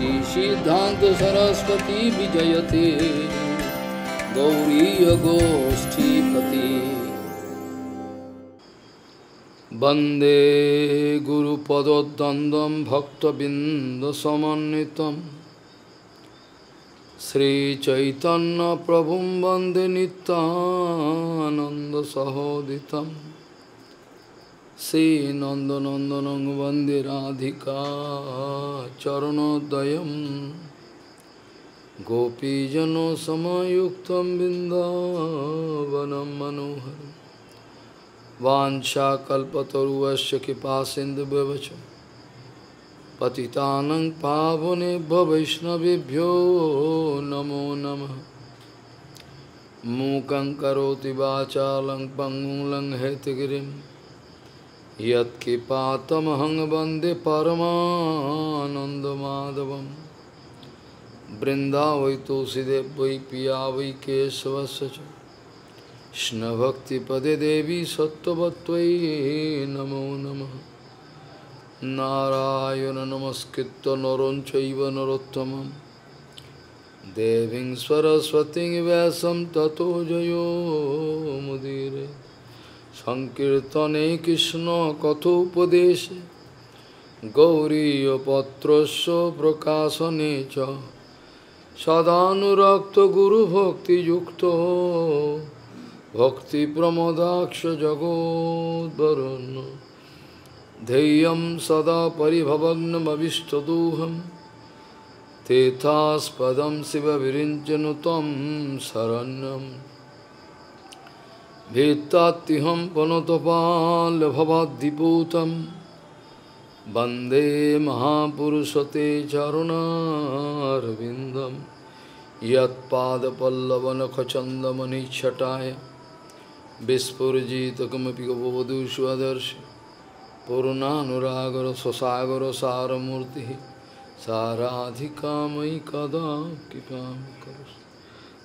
भक्तिसिद्धान्त सरस्वती विजयते गौरी गोष्ठीपति वंदे गुरुपदद्वन्द्वं भक्तबिन्दसमन्वितं श्री चैतन्य प्रभुं वन्दे नित्यानन्द सहोदितम् श्री नंदनंदनं वन्दे राधिका चरणोदयं गोपीजनो समायुक्तं बिन्दावनं मनोहरं वांछा कल्पतरुवश्य कृपा सिन्धुभ्यश्च पतितानं पावनेभ्यो वैष्णवेभ्यो नमो नमः। मूकं करोति वाचालं पंगुं लंघयतगिरिं यत्कृपातमहं वन्दे परमानन्दमाधवं। वृन्दावै तुलसीदेव वै पिया वै केशवस्य च कृष्णभक्तिपदे देवी सत्त्ववत्त्वै नमो नमः। नारायण नमस्कृत्य नरं चैव नरोत्तमं देवीं सरस्वतीं व्यासं ततो जयो मुदीरये। संकीर्तने कृष्ण कथोपदेशे गौरीपत्रस्य प्रकाशने च सदानुरक्त गुरुभक्तियुक्तो भक्तिप्रमोदाक्ष जगोद्वरुन्। धैर्यं सदा परिभवग्नमविष्टदोहं तेथास्पदं शिव विरिञ्चनु त्वं शरण्यम्। भेत्ताहम पनोतपाल भवाद्दिपूतं वंदे महापुरुषते चरुणारविंदं। यत्पादपल्लवनखचन्दमणिच्छटाय विस्फुरजित किमपि गववधूष्वदर्श पूर्णानुरागर ससागर सारमूर्ति साराधिका मयि कदा कृपां करोषि।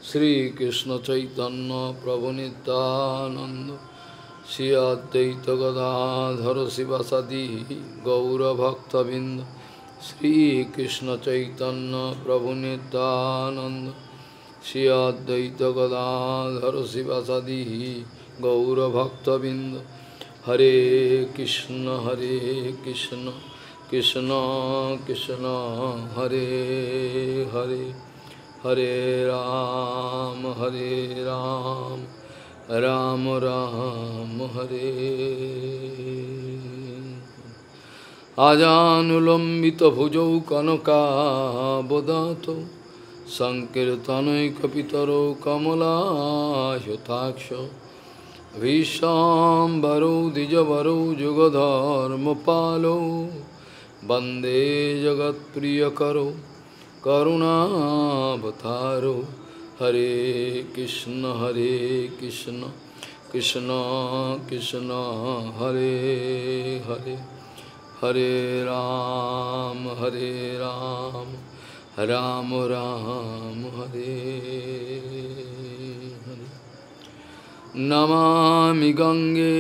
श्री कृष्ण चैतन्य प्रभु नित्यानंद श्री अद्वैत गदाधर शिवासादि गौरभक्तबिंद। श्री कृष्ण चैतन्य प्रभु नित्यानंद श्री अद्वैत गदाधर शिवासादि गौरभक्तबिंद। हरे कृष्ण कृष्ण कृष्ण हरे हरे हरे राम राम राम हरे। आजानुलंबित भुजौ कनकावदातौ संकीर्तनैकपितरौ कमलायुताक्षौ विशाम्बरौ द्विजवरौ युगधर्मपालौ वंदे जगत्प्रियकरौ करुणावतारो। हरे कृष्ण कृष्ण कृष्ण हरे हरे हरे राम राम राम हरे हरे। नमामि गंगे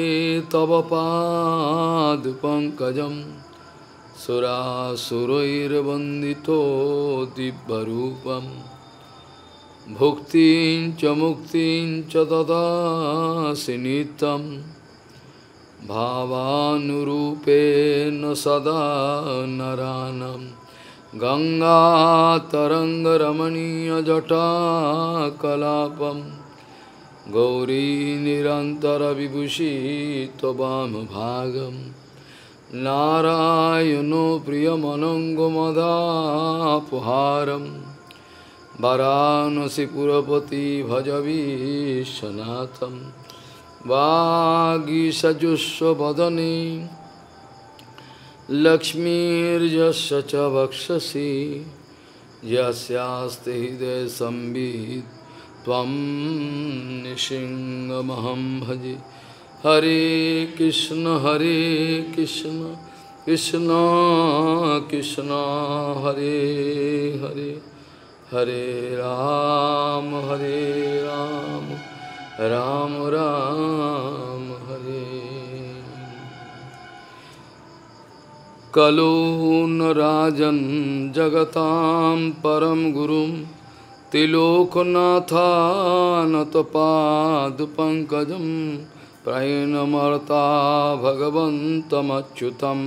तव पादपङ्कजम् सुरासुरैर्वन्दितो दिव्यरूपं मुक्तिं च ददासि नित्यं भावानुरूपेण सदा नरानं। गङ्गातरङ्गरमणीयजटाकलापं गौरी निरन्तरविभूषितवामभागम्। नारायणो प्रियमनङ्गमदापहारं वाराणसीपुरपति भज विश्वनाथं। वागीशजुष्वदने लक्ष्मीर्यस्य च वक्षसि यस्यास्ति हृदये संवित् त्वं नृसिंहमहं भजे। हरे कृष्ण कृष्ण कृष्ण हरे हरे हरे राम राम राम हरे। कलो नराजन जगतां परम गुरुं तिलोकनाथानतपादपङ्कजं प्रयणमर्ता भगवन्तमच्युतं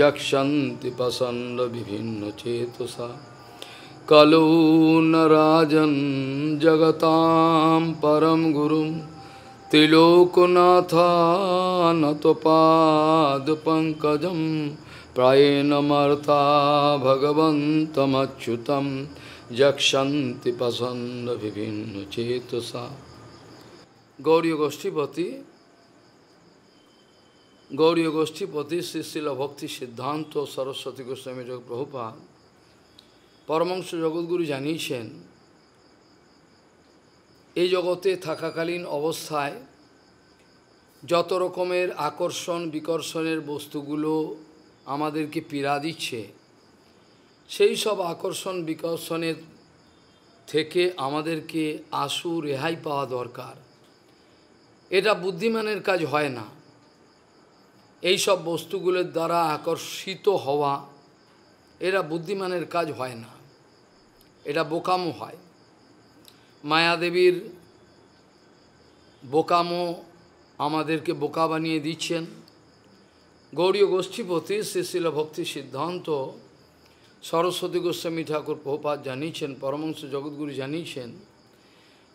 यक्षन्ति पसन्न विभिन्नचेतसा कलो नराजन जगतां परम गुरुं तिलोकनाथानतपादपङ्कजं प्रायेणमर्ता भगवन्तमच्युतं यक्षन्ति पसन्न विभिन्न चेतसा। गौड़ीय गोष्ठीपति श्री श्रील भक्ति सिद्धांत सरस्वती गोस्वामी जगत प्रभुपाद परमहंस जगद्गुरु जानिয়েছেন এই জগতে থাকাকালীন অবস্থায় যত রকমের আকর্ষণ বিকর্ষণের বস্তুগুলো আমাদেরকে পীড়া দিচ্ছে সেই সব আকর্ষণ বিকর্ষণের থেকে আমাদেরকে আশু রেহাই পাওয়া দরকার। এটা বুদ্ধিমানের কাজ হয় না। এই সব বস্তুগুলোর দ্বারা আকর্ষিত হওয়া এটা বুদ্ধিমানের কাজ হয় না, এটা বোকামো হয়। মায়াদেবীর বোকামো আমাদেরকে বোকা বানিয়ে দিচ্ছেন। गौड़ीय गोष्ठीपति श्रील भक्ति सिद्धांत सरस्वती गोस्वामी ठाकुर प्रभुपाद जानिয়েছেন परमहंस जगद्गुरु जानिয়েছেন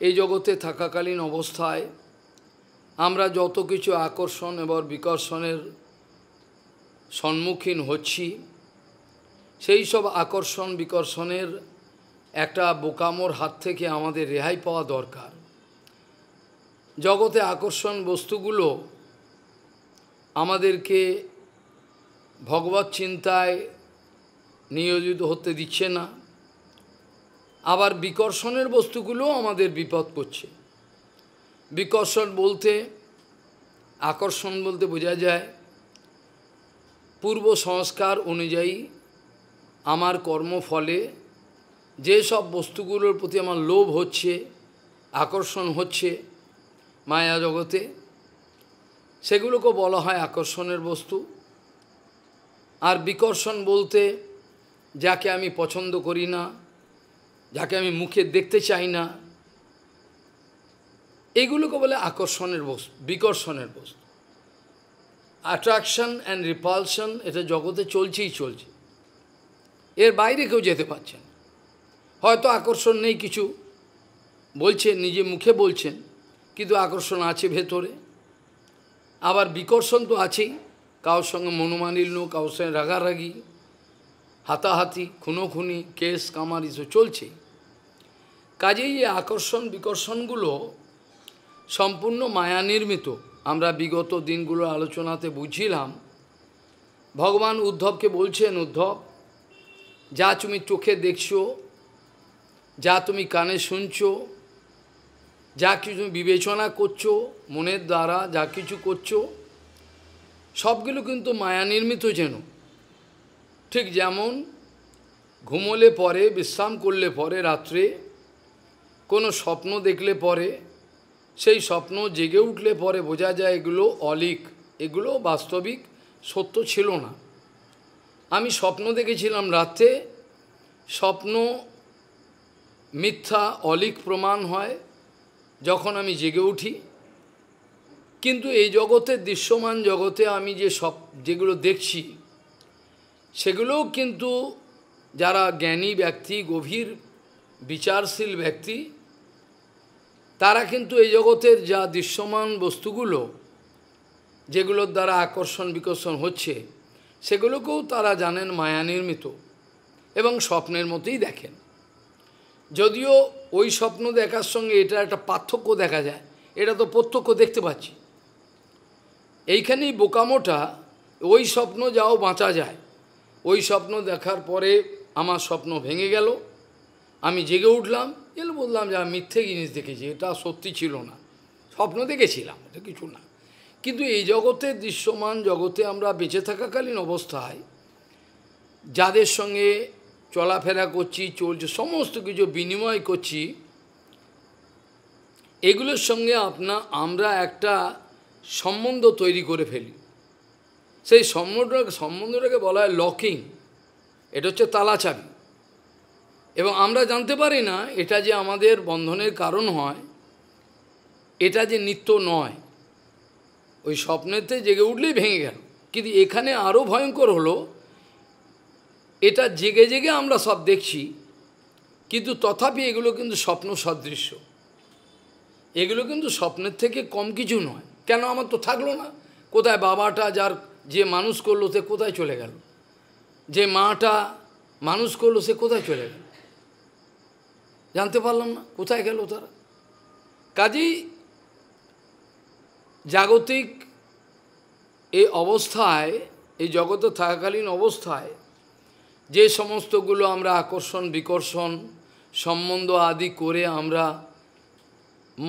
এই জগতে থাকাকালীন অবস্থায় আমরা যত কিছু আকর্ষণ এবং বিকর্ষণের সম্মুখীন হচ্ছি সেই সব আকর্ষণ বিকর্ষণের একটা বোকামোর হাত থেকে আমাদের রেহাই পাওয়া দরকার। জগতে আকর্ষণ বস্তুগুলো আমাদেরকে ভগবৎ চিন্তায় নিয়োজিত হতে দিচ্ছে না, আবার বিকর্ষণের বস্তুগুলো আমাদের বিপদ করছে। বিকর্ষণ বলতে আকর্ষণ বলতে বোঝা যায় পূর্ব সংস্কার অনুযায়ী আমার কর্মফলে যে সব বস্তুগুলোর প্রতি আমার লোভ হচ্ছে, আকর্ষণ হচ্ছে মায়া জগতে, সেগুলোকে বলা হয় আকর্ষণের বস্তু। আর বিকর্ষণ বলতে যাকে আমি পছন্দ করি না, যাকে আমি মুখে দেখতে চাই না, এগুলোকে বলে আকর্ষণের বস্তু, বিকর্ষণের বস্তু। অ্যাট্রাকশন অ্যান্ড রিপালশন এটা জগতে চলছেই চলছে, এর বাইরে কেউ যেতে পারছে না। হয়তো আকর্ষণ নেই, কিছু বলছেন, নিজে মুখে বলছেন, কিন্তু আকর্ষণ আছে ভেতরে। আবার বিকর্ষণ তো আছেই, কারোর সঙ্গে মনোমালিন্য, কারোর সঙ্গে রাগারাগি, হাতাহাতি, খুনোখুনি, কেস কামারি তো চলছে। কাজেই এই আকর্ষণ বিকর্ষণগুলো সম্পূর্ণ মায়া নির্মিত। আমরা বিগত দিনগুলোর আলোচনাতে বুঝিলাম ভগবান উদ্ধবকে বলছেন, উদ্ধব যা তুমি চোখে দেখছো, যা তুমি কানে শুনছো, যা কিছু তুমি বিবেচনা করছো মনের দ্বারা, যা কিছু করছো সবগুলো কিন্তু মায়া নির্মিত। যেন ঠিক যেমন ঘুমোলে পরে, বিশ্রাম করলে পরে, রাত্রে কোনো স্বপ্ন দেখলে পরে সেই স্বপ্ন জেগে উঠলে পরে বোঝা যায় এগুলো অলীক, এগুলো বাস্তবিক সত্য ছিল না। আমি স্বপ্ন দেখেছিলাম রাতে, স্বপ্ন মিথ্যা অলীক প্রমাণ হয় যখন আমি জেগে উঠি। কিন্তু এই জগতে দৃশ্যমান জগতে আমি যে সব যেগুলো দেখছি সেগুলোও কিন্তু যারা জ্ঞানী ব্যক্তি, গভীর বিচারশীল ব্যক্তি, তারা কিন্তু এই জগতের যা দৃশ্যমান বস্তুগুলো যেগুলোর দ্বারা আকর্ষণ বিকর্ষণ হচ্ছে সেগুলোকেও তারা জানেন মায়া নির্মিত এবং স্বপ্নের মতোই দেখেন। যদিও ওই স্বপ্ন দেখার সঙ্গে এটা একটা পার্থক্য দেখা যায়, এটা তো প্রত্যক্ষ দেখতে পাচ্ছি। এইখানেই বোকামোটা। ওই স্বপ্ন যাও বাঁচা যায়, ওই স্বপ্ন দেখার পরে আমার স্বপ্ন ভেঙে গেল, আমি জেগে উঠলাম, এলে বললাম যে আমি মিথ্যে জিনিস দেখেছি, এটা সত্যি ছিল না, স্বপ্ন দেখেছিলাম, এটা কিছু না। কিন্তু এই জগতে দৃশ্যমান জগতে আমরা বেঁচে থাকাকালীন অবস্থায় যাদের সঙ্গে চলাফেরা করছি, চলছে, সমস্ত কিছু বিনিময় করছি, এগুলোর সঙ্গে আমরা একটা সম্বন্ধ তৈরি করে ফেলি। সেই সম্বন্ধটাকে বলা হয় লকিং। এটা হচ্ছে তালাচাবি। এবং আমরা জানতে পারি না এটা যে আমাদের বন্ধনের কারণ হয়, এটা যে নিত্য নয়। ওই স্বপ্নেতে জেগে উঠলেই ভেঙে গেল। কিন্তু এখানে আরও ভয়ঙ্কর হলো, এটা জেগে জেগে আমরা সব দেখছি, কিন্তু তথাপি এগুলো কিন্তু স্বপ্ন সদৃশ্য। এগুলো কিন্তু স্বপ্নের থেকে কম কিছু নয়। কেন আমার তো থাকলো না, কোথায় বাবাটা যার যে মানুষ করলো সে কোথায় চলে গেল, যে মাটা মানুষ করলো সে কোথায় চলে গেল, জানতে পারলাম না কোথায় গেল তারা। কাজেই জাগতিক এই অবস্থায়, এই জগতে থাকাকালীন অবস্থায় যে সমস্তগুলো আমরা আকর্ষণ বিকর্ষণ সম্বন্ধ আদি করে আমরা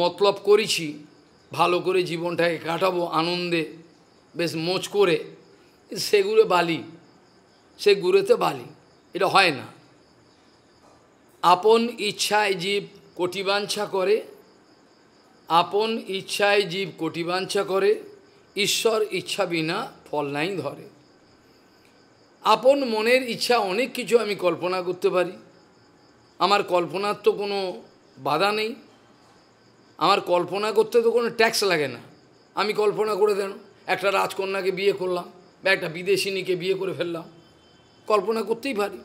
মতলব করেছি, ভালো করে জীবনটাকে কাটাবো আনন্দে বেশ মোচ করে, সেগুলো বালি, সে গুড়েতে বালি। এটা হয় না। আপন ইচ্ছায় জীব কোটিবাঞ্ছা করে, আপন ইচ্ছায় জীব কোটিবাঞ্ছা করে, ঈশ্বর ইচ্ছা বিনা ফল নাই ধরে। আপন মনের ইচ্ছা অনেক কিছু আমি কল্পনা করতে পারি, আমার কল্পনার তো কোনো বাধা নেই, আমার কল্পনা করতে তো কোনো ট্যাক্স লাগে না। আমি কল্পনা করে দেন একটা রাজকন্যাকে বিয়ে করলাম বা একটা বিদেশিনীকে বিয়ে করে ফেললাম, কল্পনা করতেই পারি।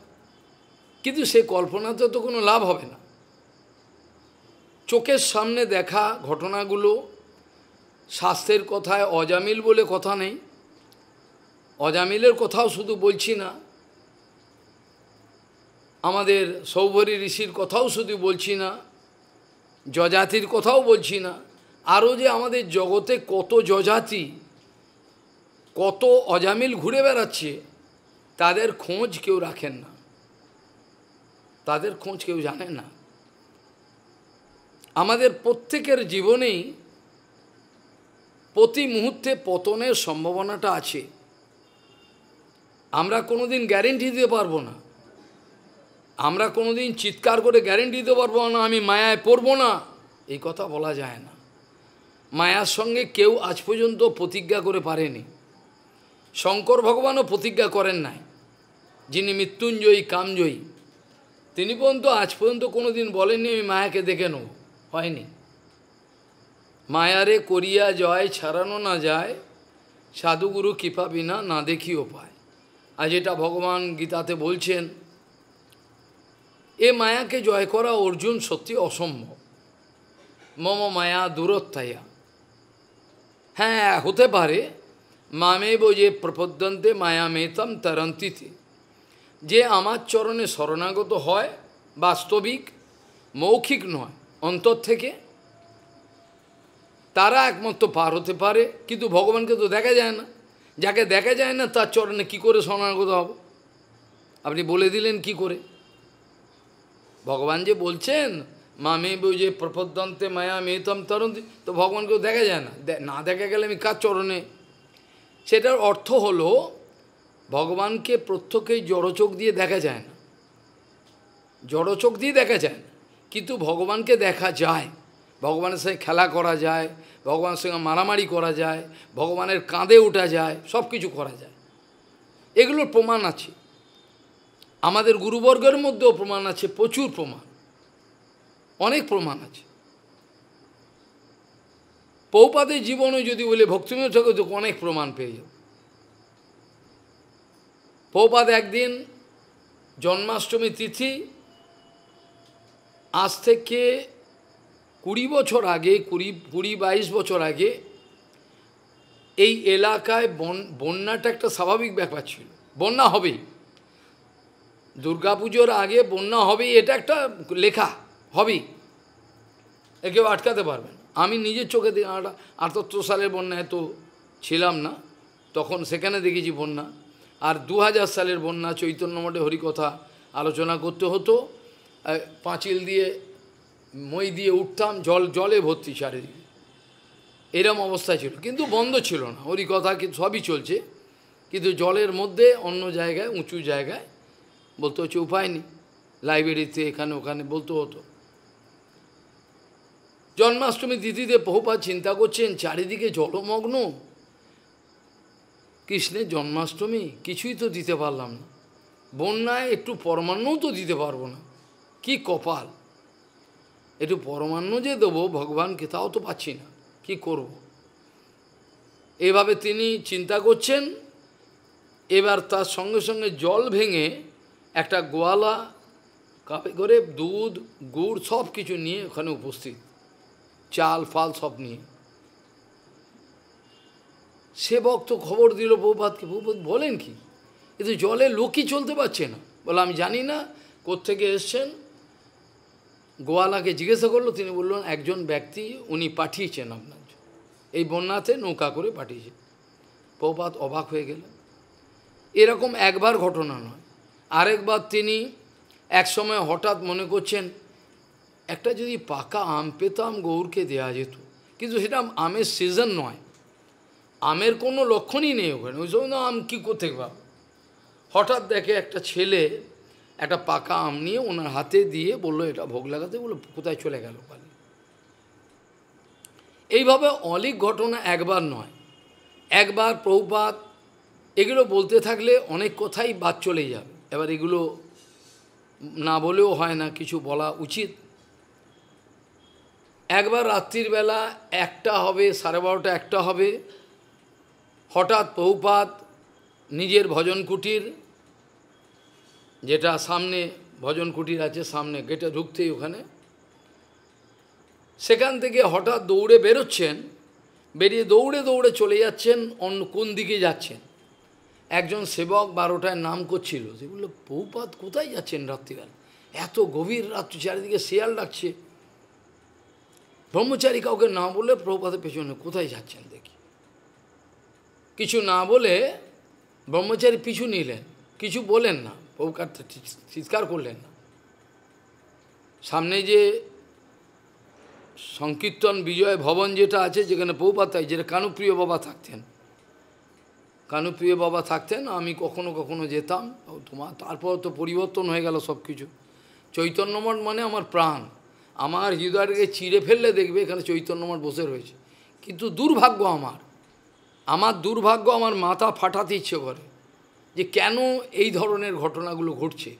কিন্তু সেই কল্পনাতে তো কোনো লাভ হবে না। চোখের সামনে দেখা ঘটনাগুলো শাস্ত্রের কথায় অজামিল বলে কথা নেই, অজামিলের কথাও শুধু বলছি না, আমাদের সৌভরী ঋষির কথাও শুধু বলছি না, যজাতির কথাও বলছি না, আরও যে আমাদের জগতে কত যজাতি কত অজামিল ঘুরে বেড়াচ্ছে, তাদের খোঁজ কেউ রাখেন না, তাদের খোঁজ কেউ জানে না। আমাদের প্রত্যেকের জীবনেই প্রতি মুহূর্তে পতনের সম্ভাবনাটা আছে। আমরা কোনোদিন গ্যারেন্টি দিতে পারবো না, আমরা কোনোদিন চিৎকার করে গ্যারেন্টি দিতে পারবো না আমি মায়ায় পড়বো না, এই কথা বলা যায় না। মায়ার সঙ্গে কেউ আজ পর্যন্ত প্রতিজ্ঞা করে পারেনি। শঙ্কর ভগবানও প্রতিজ্ঞা করেন নাই, যিনি মৃত্যুঞ্জয়ী কামজয়ী, তিনি পর্যন্ত আজ পর্যন্ত কোনোদিন বলেননি আমি মায়াকে দেখে নেব, হয়নি। মায়ারে করিয়া জয় ছাড়ানো না যায়, সাধুগুরু কৃপা বিনা না দেখিও পায়। আজ এটা ভগবান গীতাতে বলছেন। এ মায়াকে জয় করা অর্জুন সত্যি অসম্ভব। মম মায়া দূরত্বয়া, হ্যাঁ হতে পারে, মামেব যে প্রপদ্যন্তে মায়ামেতম তরন্তিতে, যে আমার চরণে শরণাগত হয়, বাস্তবিক মৌখিক নয়, অন্তর থেকে, তারা একমাত্র পার হতে পারে। কিন্তু ভগবানকে তো দেখা যায় না, যাকে দেখা যায় না তার চরণে কি করে শরণাগত হব? আপনি বলে দিলেন কি করে? ভগবান যে বলছেন মামে যে প্রপদ্যন্তে মায়া মেতম তরন্তি, তো ভগবানকেও দেখা যায় না, না দেখা গেলে আমি কার চরণে? সেটার অর্থ হলো ভগবানকে প্রত্যক্ষেই জড়চোখ দিয়ে দেখা যায় না, জড়চোখ দিয়ে দেখা যায় না, কিন্তু ভগবানকে দেখা যায়। ভগবানের সঙ্গে খেলা করা যায়, ভগবানের সঙ্গে মারামারি করা যায়, ভগবানের কাঁধে ওঠা যায়, সব কিছু করা যায়। এগুলোর প্রমাণ আছে আমাদের গুরুবর্গের মধ্যেও, প্রমাণ আছে, প্রচুর প্রমাণ, অনেক প্রমাণ আছে। পৌপাদের জীবনে যদি বলে ভক্তিময় ঠাকুর, তো অনেক প্রমাণ পেয়ে যাবে। পৌপাদ একদিন জন্মাষ্টমী তিথি, আজ থেকে 20 বছর আগে, 20-22 বছর আগে এই এলাকায় বন্যাটা একটা স্বাভাবিক ব্যাপার ছিল। বন্যা হবেই, দুর্গাপুজোর আগে বন্যা হবেই, এটা একটা লেখা হবেই, একেও আটকাতে পারবেন। আমি নিজের চোখে দেখি, 78 সালের বন্যায় তো ছিলাম না তখন, সেখানে দেখেছি বন্যা। আর 2000 সালের বন্যা, চৈতন্য মঠে হরিকথা আলোচনা করতে হতো, পাঁচিল দিয়ে মই দিয়ে উঠতাম, জলে ভর্তি চারিদিকে, এরম অবস্থা ছিল। কিন্তু বন্ধ ছিল না হরিকথা, কিন্তু সবই চলছে, কিন্তু জলের মধ্যে অন্য জায়গায় উঁচু জায়গায় বলতে হচ্ছে, উপায় নেই, লাইব্রেরিতে এখানে ওখানে বলতে হতো। জন্মাষ্টমী তিথিতে বহুবার চিন্তা করছেন, চারিদিকে জলমগ্ন, কৃষ্ণের জন্মাষ্টমী কিছুই তো দিতে পারলাম না, বন্যায় একটু পরমান্নও তো দিতে পারবো না, কি কপাল। একটু পরমান্ন যে দেবো ভগবানকে তাও তো পাচ্ছি না, কি করব। এভাবে তিনি চিন্তা করছেন। এবার তার সঙ্গে সঙ্গে জল ভেঙে একটা গোয়ালা কাপে করে দুধ গুড় সব কিছু নিয়ে ওখানে উপস্থিত, চাল ফাল সব নিয়ে। সে ভক্ত খবর দিল প্রভুপাদকে, প্রভুপাদ বলেন কি, এ তো জলে লোকই চলতে পারছে না। বলে আমি জানি না কোত্থেকে এসছেন। গোয়ালাকে জিজ্ঞাসা করলো, তিনি বললেন একজন ব্যক্তি উনি পাঠিয়েছেন আপনার জন্য, এই বন্যাতে নৌকা করে পাঠিয়েছেন। প্রভুপাদ অবাক হয়ে গেলেন। এরকম একবার ঘটনা নয়। আরেকবার তিনি এক সময় হঠাৎ মনে করছেন একটা যদি পাকা আম পেতাম গৌরকে দেওয়া যেত, কিন্তু সেটা আমের সিজন নয়, আমের কোনো লক্ষণই নেই ওখানে, ওই জন্য আম কী করতে পারবো। হঠাৎ দেখে একটা ছেলে একটা পাকা আম নিয়ে ওনার হাতে দিয়ে বলল এটা ভোগ লাগাতে, বলল কোথায় চলে গেল কালি। এইভাবে অলিক ঘটনা একবার নয়, একবার। প্রভুপাদ এগুলো বলতে থাকলে অনেক কথাই বাদ চলে যাবে, এবার এগুলো না বলেও হয় না, কিছু বলা উচিত। একবার রাত্রির বেলা একটা হবে, 12:30 একটা হবে, হঠাৎ প্রভুপাদ নিজের ভজন কুটির, যেটা সামনে ভজন কুটির আছে সামনে গেটে ঢুকতেই ওখানে, সেখান থেকে হঠাৎ দৌড়ে বেরোচ্ছেন, বেরিয়ে দৌড়ে দৌড়ে চলে যাচ্ছেন অন্য কোন দিকে যাচ্ছেন। একজন সেবক 12টায় নাম করছিল, সে বলল প্রভুপাদ কোথায় যাচ্ছেন রাত্রিবেলা, এত গভীর রাত্রি, চারিদিকে শিয়াল ডাকছে। ব্রহ্মচারী কাউকে না বলে প্রভুপাদের পেছনে কোথায় যাচ্ছেন দেখি। কিছু না বলে ব্রহ্মচারী পিছু নিলেন, কিছু বলেন না, প্রভুপাদ চিৎকার করলেন না। সামনে যে সংকীর্তন বিজয় ভবন যেটা আছে, যেখানে প্রভুপাদ যেটা কানুপ্রিয় বাবা থাকতেন, কানুপ্রিয় বাবা থাকতেন, আমি কখনো কখনো যেতাম। তোমার তারপর তো পরিবর্তন হয়ে গেল সব কিছু। চৈতন্যমঠ মানে আমার প্রাণ, আমার হৃদয়টাকে চিড়ে ফেললে দেখবে এখানে চৈতন্যমঠ বসে রয়েছে। কিন্তু দুর্ভাগ্য আমার, আমার মাথা ফাটাতে ইচ্ছে করে যে কেন এই ধরনের ঘটনাগুলো ঘটছে।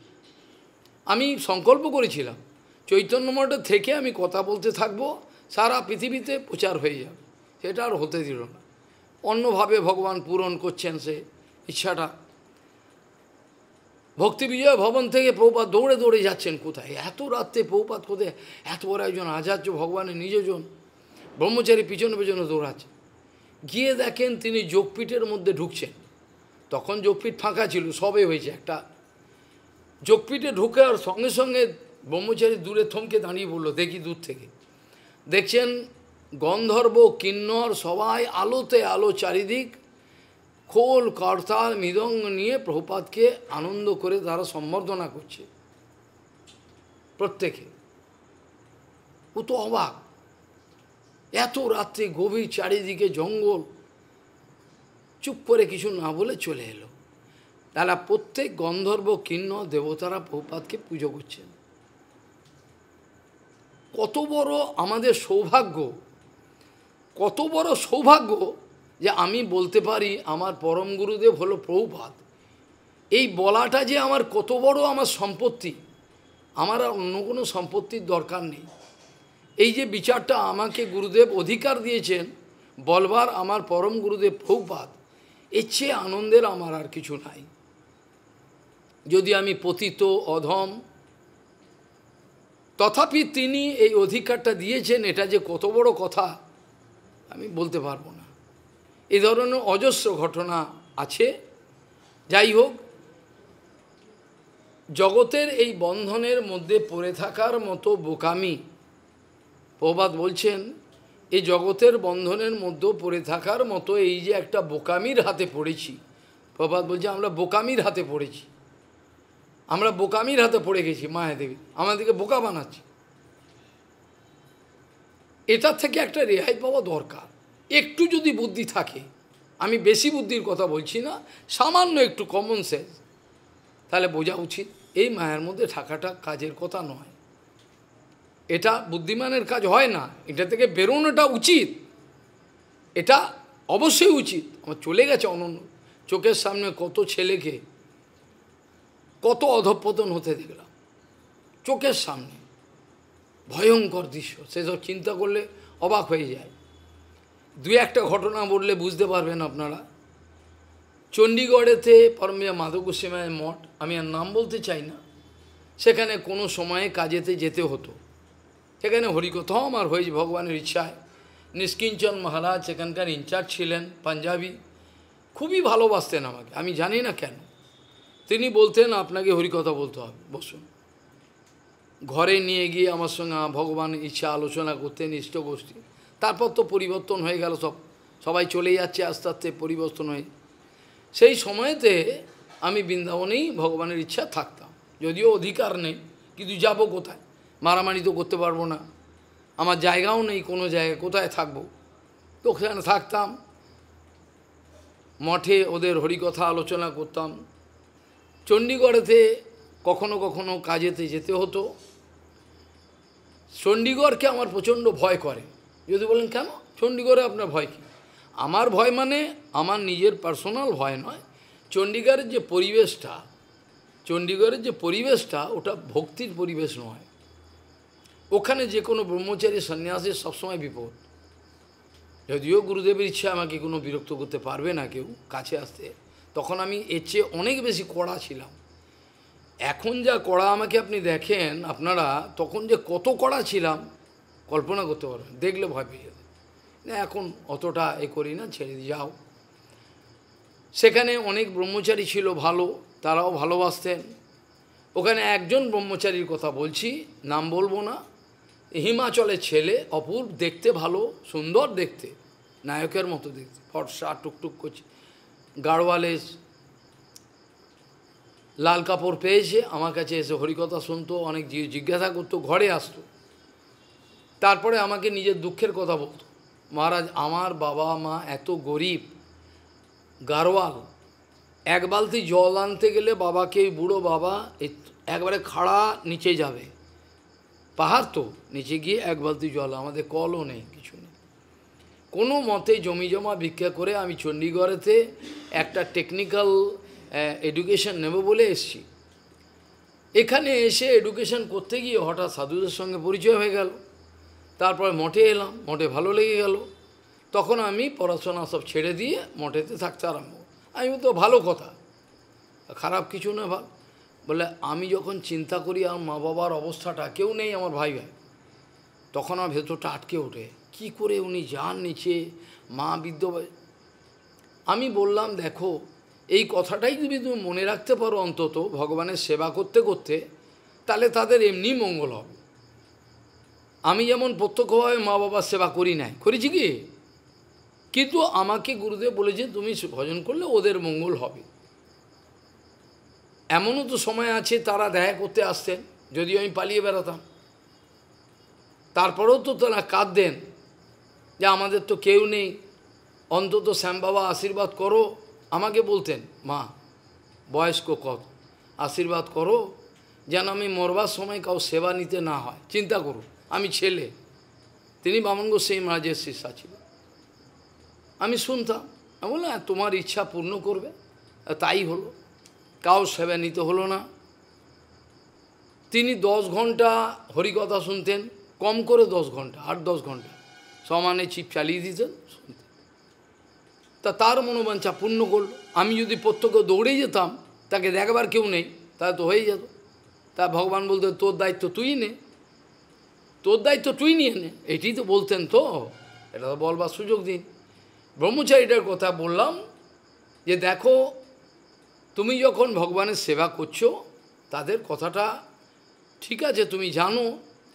আমি সংকল্প করেছিলাম চৈতন্যমঠ থেকে আমি কথা বলতে থাকব, সারা পৃথিবীতে প্রচার হয়ে যাবে, সেটা আর হতে দিল না। অন্যভাবে ভগবান পূরণ করছেন সে ইচ্ছাটা। ভক্তি বিজয় ভবন থেকে প্রভুপাদ দৌড়ে দৌড়ে যাচ্ছেন কোথায়, এত রাত্রে প্রভুপাদ কোথায়, এত বড় একজন আচার্য ভগবানের নিজজন, ব্রহ্মচারী পিছনে পিছনে দৌড়াচ্ছে। গিয়ে দেখেন তিনি যোগপীঠের মধ্যে ঢুকছেন, তখন যোগপীঠ ফাঁকা ছিল, সবে হয়েছে একটা। যোগপীঠে ঢুকার সঙ্গে সঙ্গে ব্রহ্মচারী দূরে থমকে দাঁড়িয়ে বলল দেখি দূর থেকে। দেখছেন গন্ধর্ব কিন্নর সবাই আলোতে আলো, চারিদিক খোল করতাল মৃদঙ্গ নিয়ে প্রভুপাদকে আনন্দ করে তারা সম্বর্ধনা করছে প্রত্যেকে। ও তো অবাক, এত রাত্রে গভীর চারিদিকে জঙ্গল। চুপ করে কিছু না বলে চলে এলো। তারা প্রত্যেক গন্ধর্ব কিন্নর দেবতারা প্রভুপাদকে পুজো করছেন। কত বড় আমাদের সৌভাগ্য, কত বড় সৌভাগ্য যে আমি বলতে পারি আমার পরম গুরুদেব হলো প্রভুপাদ। এই বলাটা যে আমার কত বড় আমার সম্পত্তি, আমার আর অন্য কোনো সম্পত্তির দরকার নেই। এই যে বিচারটা আমাকে গুরুদেব অধিকার দিয়েছেন বলবার, আমার পরম গুরুদেব প্রভুপাদ, এর চেয়ে আনন্দের আমার আর কিছু নাই। যদি আমি পতিত অধম, তথাপি তিনি এই অধিকারটা দিয়েছেন, এটা যে কত বড় কথা আমি বলতে পারবো না। এই ধরনের অজস্র ঘটনা আছে। যাই হোক, জগতের এই বন্ধনের মধ্যে পড়ে থাকার মতো বোকামি, প্রভুপাদ বলছেন এই জগতের বন্ধনের মধ্যে পড়ে থাকার মতো, এই যে একটা বোকামির হাতে পড়েছি, প্রভুপাদ বলছে আমরা বোকামির হাতে পড়েছি, আমরা বোকামির হাতে পড়ে গেছি। মায়াদেবী আমাদেরকে বোকা বানাচ্ছে। এটা থেকে একটা রেহাই পাওয়া দরকার। একটু যদি বুদ্ধি থাকে, আমি বেশি বুদ্ধির কথা বলছি না, সামান্য একটু কমন সেন্স, তাহলে বোঝা উচিত এই মায়ের মধ্যে থাকাটা কাজের কথা নয়, এটা বুদ্ধিমানের কাজ হয় না, এটা থেকে বেরোনোটা উচিত, এটা অবশ্যই উচিত। আমার চলে গেছে অনন্য চোখের সামনে কত ছেলেকে কত অধঃপতন হতে দেখলাম চোখের সামনে, ভয়ঙ্কর দৃশ্য। সেসব চিন্তা করলে অবাক হয়ে যায়। দুই একটা ঘটনা বললে বুঝতে পারবেন আপনারা। চণ্ডীগড়েতে পরমিয়া মাধবসীমায় মঠ, আমি আর নাম বলতে চাই না, সেখানে কোনো সময়ে কাজেতে যেতে হতো। সেখানে হরিকথা আমার হয়েছে ভগবানের ইচ্ছায়। নিষ্কিঞ্চন মহারাজ সেখানকার ইনচার্জ ছিলেন, পাঞ্জাবি, খুবই ভালোবাসতেন আমাকে, আমি জানি না কেন। তিনি বলতেন আপনাকে হরিকথা বলতে হবে, বসুন। ঘরে নিয়ে গিয়ে আমার সঙ্গে ভগবান ইচ্ছা আলোচনা করতেন ইষ্টগোষ্ঠী। তারপর তো পরিবর্তন হয়ে গেল, সবাই চলে যাচ্ছে আস্তে আস্তে পরিবর্তন হয়ে। সেই সময়তে আমি বৃন্দাবনেই ভগবানের ইচ্ছা থাকতাম, যদিও অধিকার নেই, কিন্তু যাব কোথায়? মারামারি তো করতে পারবো না, আমার জায়গাও নেই কোনো জায়গায়, কোথায় থাকবো? তো সেখানে থাকতাম, মঠে ওদের হরিকথা আলোচনা করতাম। চণ্ডীগড়েতে কখনো কখনো কাজেতে যেতে হতো। চণ্ডীগড়কে আমার প্রচণ্ড ভয় করে। যদি বলেন কেন চণ্ডীগড়ে আপনার ভয় কী? আমার ভয় মানে আমার নিজের পার্সোনাল ভয় নয়, চণ্ডীগড়ের যে পরিবেশটা, চণ্ডীগড়ের যে পরিবেশটা, ওটা ভক্তির পরিবেশ নয়। ওখানে যে কোনো ব্রহ্মচারী সন্ন্যাসীর সবসময় বিপদ। যদিও গুরুদেবের ইচ্ছা আমাকে কোনো বিরক্ত করতে পারবে না কেউ কাছে আসতে, তখন আমি এর চেয়ে অনেক বেশি কড়া ছিলাম। এখন যা কড়া আমাকে আপনি দেখেন আপনারা, তখন যে কত কড়া ছিলাম কল্পনা করতে পারবেন, দেখলে ভয় পেয়ে যাবে। না এখন অতটা এ করি না, ছেড়ে যাও। সেখানে অনেক ব্রহ্মচারী ছিল ভালো, তারাও ভালোবাসতেন। ওখানে একজন ব্রহ্মচারীর কথা বলছি, নাম বলবো না, হিমাচলের ছেলে, অপূর্ব দেখতে, ভালো সুন্দর দেখতে, নায়কের মতো দেখতে, ফর্সা টুকটুক করছে, গাড়োয়ালেস, লাল কাপড় পেয়েছে। আমার কাছে এসে হরিকথা শুনতো, অনেক জিজ্ঞাসা করতো, ঘরে আসতো, তারপরে আমাকে নিজের দুঃখের কথা বলতো। মহারাজ আমার বাবা মা এত গরিব, গাড়োয়াল, এক বালতি জল আনতে গেলে বাবাকে, বুড়ো বাবা একবারে খাড়া নিচে যাবে, পাহাড় তো, নিচে গিয়ে এক বালতি জল, আমাদের কলও নেই কিছু নেই। কোনো মতে জমি জমা ভিক্ষা করে আমি চণ্ডীগড়েতে একটা টেকনিক্যাল এডুকেশন নেব বলে এসেছি। এখানে এসে এডুকেশন করতে গিয়ে হঠাৎ সাধুদের সঙ্গে পরিচয় হয়ে গেল। তারপরে মঠে এলাম, মঠে ভালো লেগে গেল। তখন আমি পড়াশোনা সব ছেড়ে দিয়ে মঠেতে থাকতে আরম্ভ। আমি তো ভালো কথা, খারাপ কিছু না, ভালো বলে। আমি যখন চিন্তা করি আমার মা বাবার অবস্থাটা, কেউ নেই আমার ভাই ভাই, তখন আমার ভেতরটা আটকে ওঠে, কি করে উনি যান নিচে, মা বৃদ্ধ। আমি বললাম দেখো, এই কথাটাই যদি তুমি মনে রাখতে পারো অন্তত ভগবানের সেবা করতে করতে, তাহলে তাদের এমনি মঙ্গল হবে। আমি যেমন প্রত্যক্ষভাবে মা বাবার সেবা করি নাই, করেছি কি, কিন্তু আমাকে গুরুদেব বলেছে তুমি ভজন করলে ওদের মঙ্গল হবে। এমনও তো সময় আছে তারা দেখা করতে আসতেন, যদি আমি পালিয়ে বেড়াতাম। তারপরেও তো তারা কাঁদতেন যে আমাদের তো কেউ নেই, অন্তত শ্যাম বাবা আশীর্বাদ করো। আমাকে বলতেন মা, বয়স্ক কত, আশীর্বাদ করো যেন আমি মরবার সময় কাউ সেবা নিতে না হয়, চিন্তা করো আমি ছেলে। তিনি বামন গোসাই মহারাজের শিষ্যা ছিলেন। আমি শুনতাম, আমি বললাম তোমার ইচ্ছা পূর্ণ করবে, তাই হলো, কাউ সেবা নিতে হলো না। তিনি 10 ঘন্টা হরিকথা শুনতেন, কম করে 10 ঘন্টা, 8-10 ঘন্টা সমানে চিপ চালিয়ে দিতেন, শুনতেন। তা তার মনোবাঞ্ছা পূর্ণ করল। আমি যদি প্রত্যেকে দৌড়ে যেতাম, তাকে দেখবার কেউ নেই, তা তো হয়ে যেত। তা ভগবান বলতেন তোর দায়িত্ব তুই নে, তোর দায়িত্ব তুই নিয়ে নে, এটি তো বলতেন। তো এটা তো বলবার সুযোগ দিন। ব্রহ্মচারীটার কথা বললাম যে দেখো, তুমি যখন ভগবানের সেবা করছো, তাদের কথাটা ঠিক আছে তুমি জানো,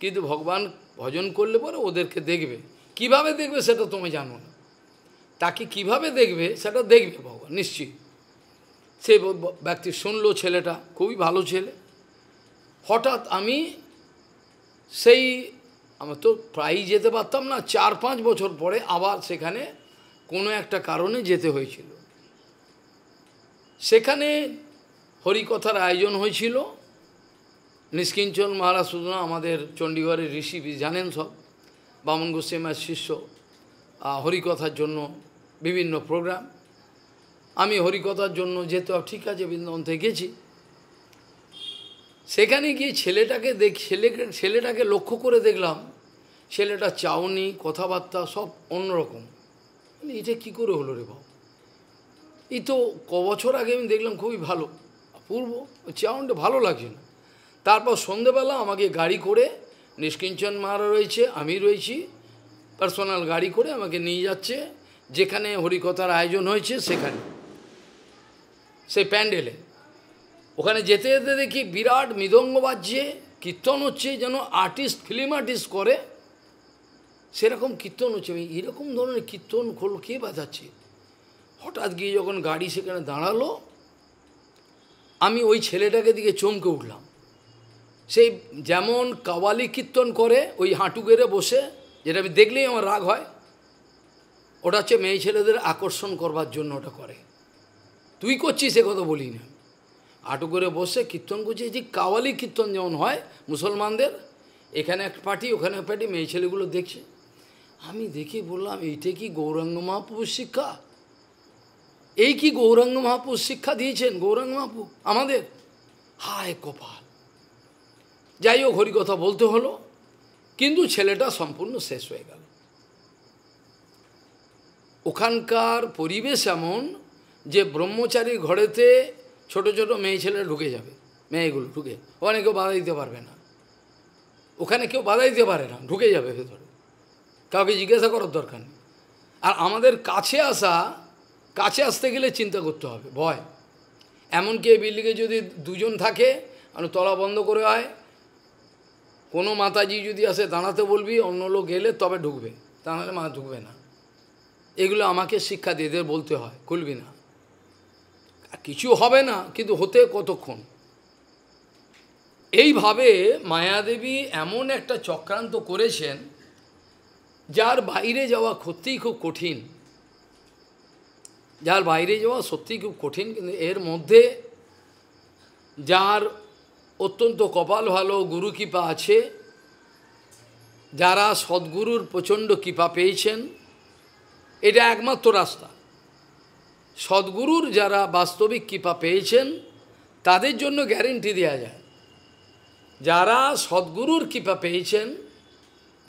কিন্তু ভগবান ভজন করলে পরে ওদেরকে দেখবে, কিভাবে দেখবে সেটা তুমি জানো না, তাকে কিভাবে দেখবে সেটা দেখবে ভগবান নিশ্চয়ই। সেই ব্যক্তি শুনলো, ছেলেটা খুবই ভালো ছেলে। হঠাৎ আমি সেই, আমি তো প্রায়ই যেতে পারতাম না, 4-5 বছর পরে আবার সেখানে কোনো একটা কারণে যেতে হয়েছিল। সেখানে হরিকথার আয়োজন হয়েছিল। নিষ্কিঞ্চন মহারাজ সুদনা আমাদের চণ্ডীগড়ের ঋষি, জানেন সব, বামন গোস্বামীর শিষ্য, হরিকথার জন্য বিভিন্ন প্রোগ্রাম। आमी हरिकथार जन्य जेतो ठीक है बृंदावन थेके गेছি সেখানে গিয়ে ছেলেটাকে লক্ষ্য করে দেখলাম ছেলেটা চাউনি কথাবার্তা সব অন্যরকম। এটা কি করে হলো রে বাবা? এই তো ক বছর আগে আমি দেখলাম খুবই ভালো, অপূর্ব চাউনটা ভালো লাগছে না। তারপর সন্ধ্যাবেলা আমাকে গাড়ি করে নিষ্কিঞ্চন মারা রয়েছে, আমি রয়েছি, পার্সোনাল গাড়ি করে আমাকে নিয়ে যাচ্ছে যেখানে হরিকথার আয়োজন হয়েছে সেখানে, সেই প্যান্ডেলে। ওখানে যেতে যেতে দেখি বিরাট মৃদঙ্গ বাজছে, কীর্তন হচ্ছে, যেন আর্টিস্ট ফিল্ম আর্টিস্ট করে সেরকম কীর্তন হচ্ছে। আমি এরকম ধরনের কীর্তন খোল কে বাজাচ্ছে? হঠাৎ গিয়ে যখন গাড়ি সেখানে দাঁড়ালো আমি ওই ছেলেটাকে দিকে চমকে উঠলাম। সেই যেমন কাওয়ালি কীর্তন করে ওই হাঁটু গেড়ে বসে, যেটা আমি দেখলেই আমার রাগ হয়, ওটা হচ্ছে মেয়ে ছেলেদের আকর্ষণ করবার জন্য ওটা করে। তুই করছিস এ কথা বলি না, হাঁটু গেড়ে বসে কীর্তন করছে। যে কাওয়ালি কীর্তন যেমন হয় মুসলমানদের, এখানে এক পার্টি ওখানে এক পার্টি, মেয়ে ছেলেগুলো দেখছে। আমি দেখে বললাম এইটা কি গৌরাঙ্গ মহাপ্রভুর শিক্ষা? এই কি গৌরাঙ্গ মহাপ্রভু শিক্ষা দিয়েছেন? গৌরাঙ্গ মহাপ্রভু আমাদের, হায় কপাল। যাই হোক হরিকথা বলতে হলো, কিন্তু ছেলেটা সম্পূর্ণ শেষ হয়ে গেল। ওখানকার পরিবেশ এমন যে ব্রহ্মচারীর ঘরেতে ছোট ছোট মেয়ে ছেলেরা ঢুকে যাবে, মেয়েগুলো ঢুকে, ওখানে কেউ বাধা দিতে পারবে না, ওখানে কেউ বাধা দিতে পারে না, ঢুকে যাবে ভেতরে, কাউকে জিজ্ঞাসা করার দরকার নেই। আর আমাদের কাছে আসতে গেলে চিন্তা করতে হবে, ভয়। এমনকি এই বিল্ডিংয়ে যদি দুজন থাকে আর তলা বন্ধ করে হয়, কোনো মাতাজি যদি আসে দাঁড়াতে বলবি, অন্য লোক এলে তবে ঢুকবে, তা নাহলে মা ঢুকবে না। এগুলো আমাকে শিক্ষা দিয়ে দিয়ে বলতে হয়, খুলবি না, কিছু হবে না, কিন্তু হতে কতক্ষণ। এইভাবে মায়াদেবী এমন একটা চক্রান্ত করেছেন যার বাইরে যাওয়া সত্যিই খুব কঠিন, যার বাইরে যাওয়া সত্যিই খুব কঠিন। কিন্তু এর মধ্যে যার অত্যন্ত কপাল ভালো, গুরু কৃপা আছে, যারা সদ্গুরুর প্রচণ্ড কৃপা পেয়েছেন, এটা একমাত্র রাস্তা। সদ্গুরুর যারা বাস্তবিক কৃপা পেয়েছেন তাদের জন্য গ্যারেন্টি দেওয়া যায়, যারা সদ্গুরুর কৃপা পেয়েছেন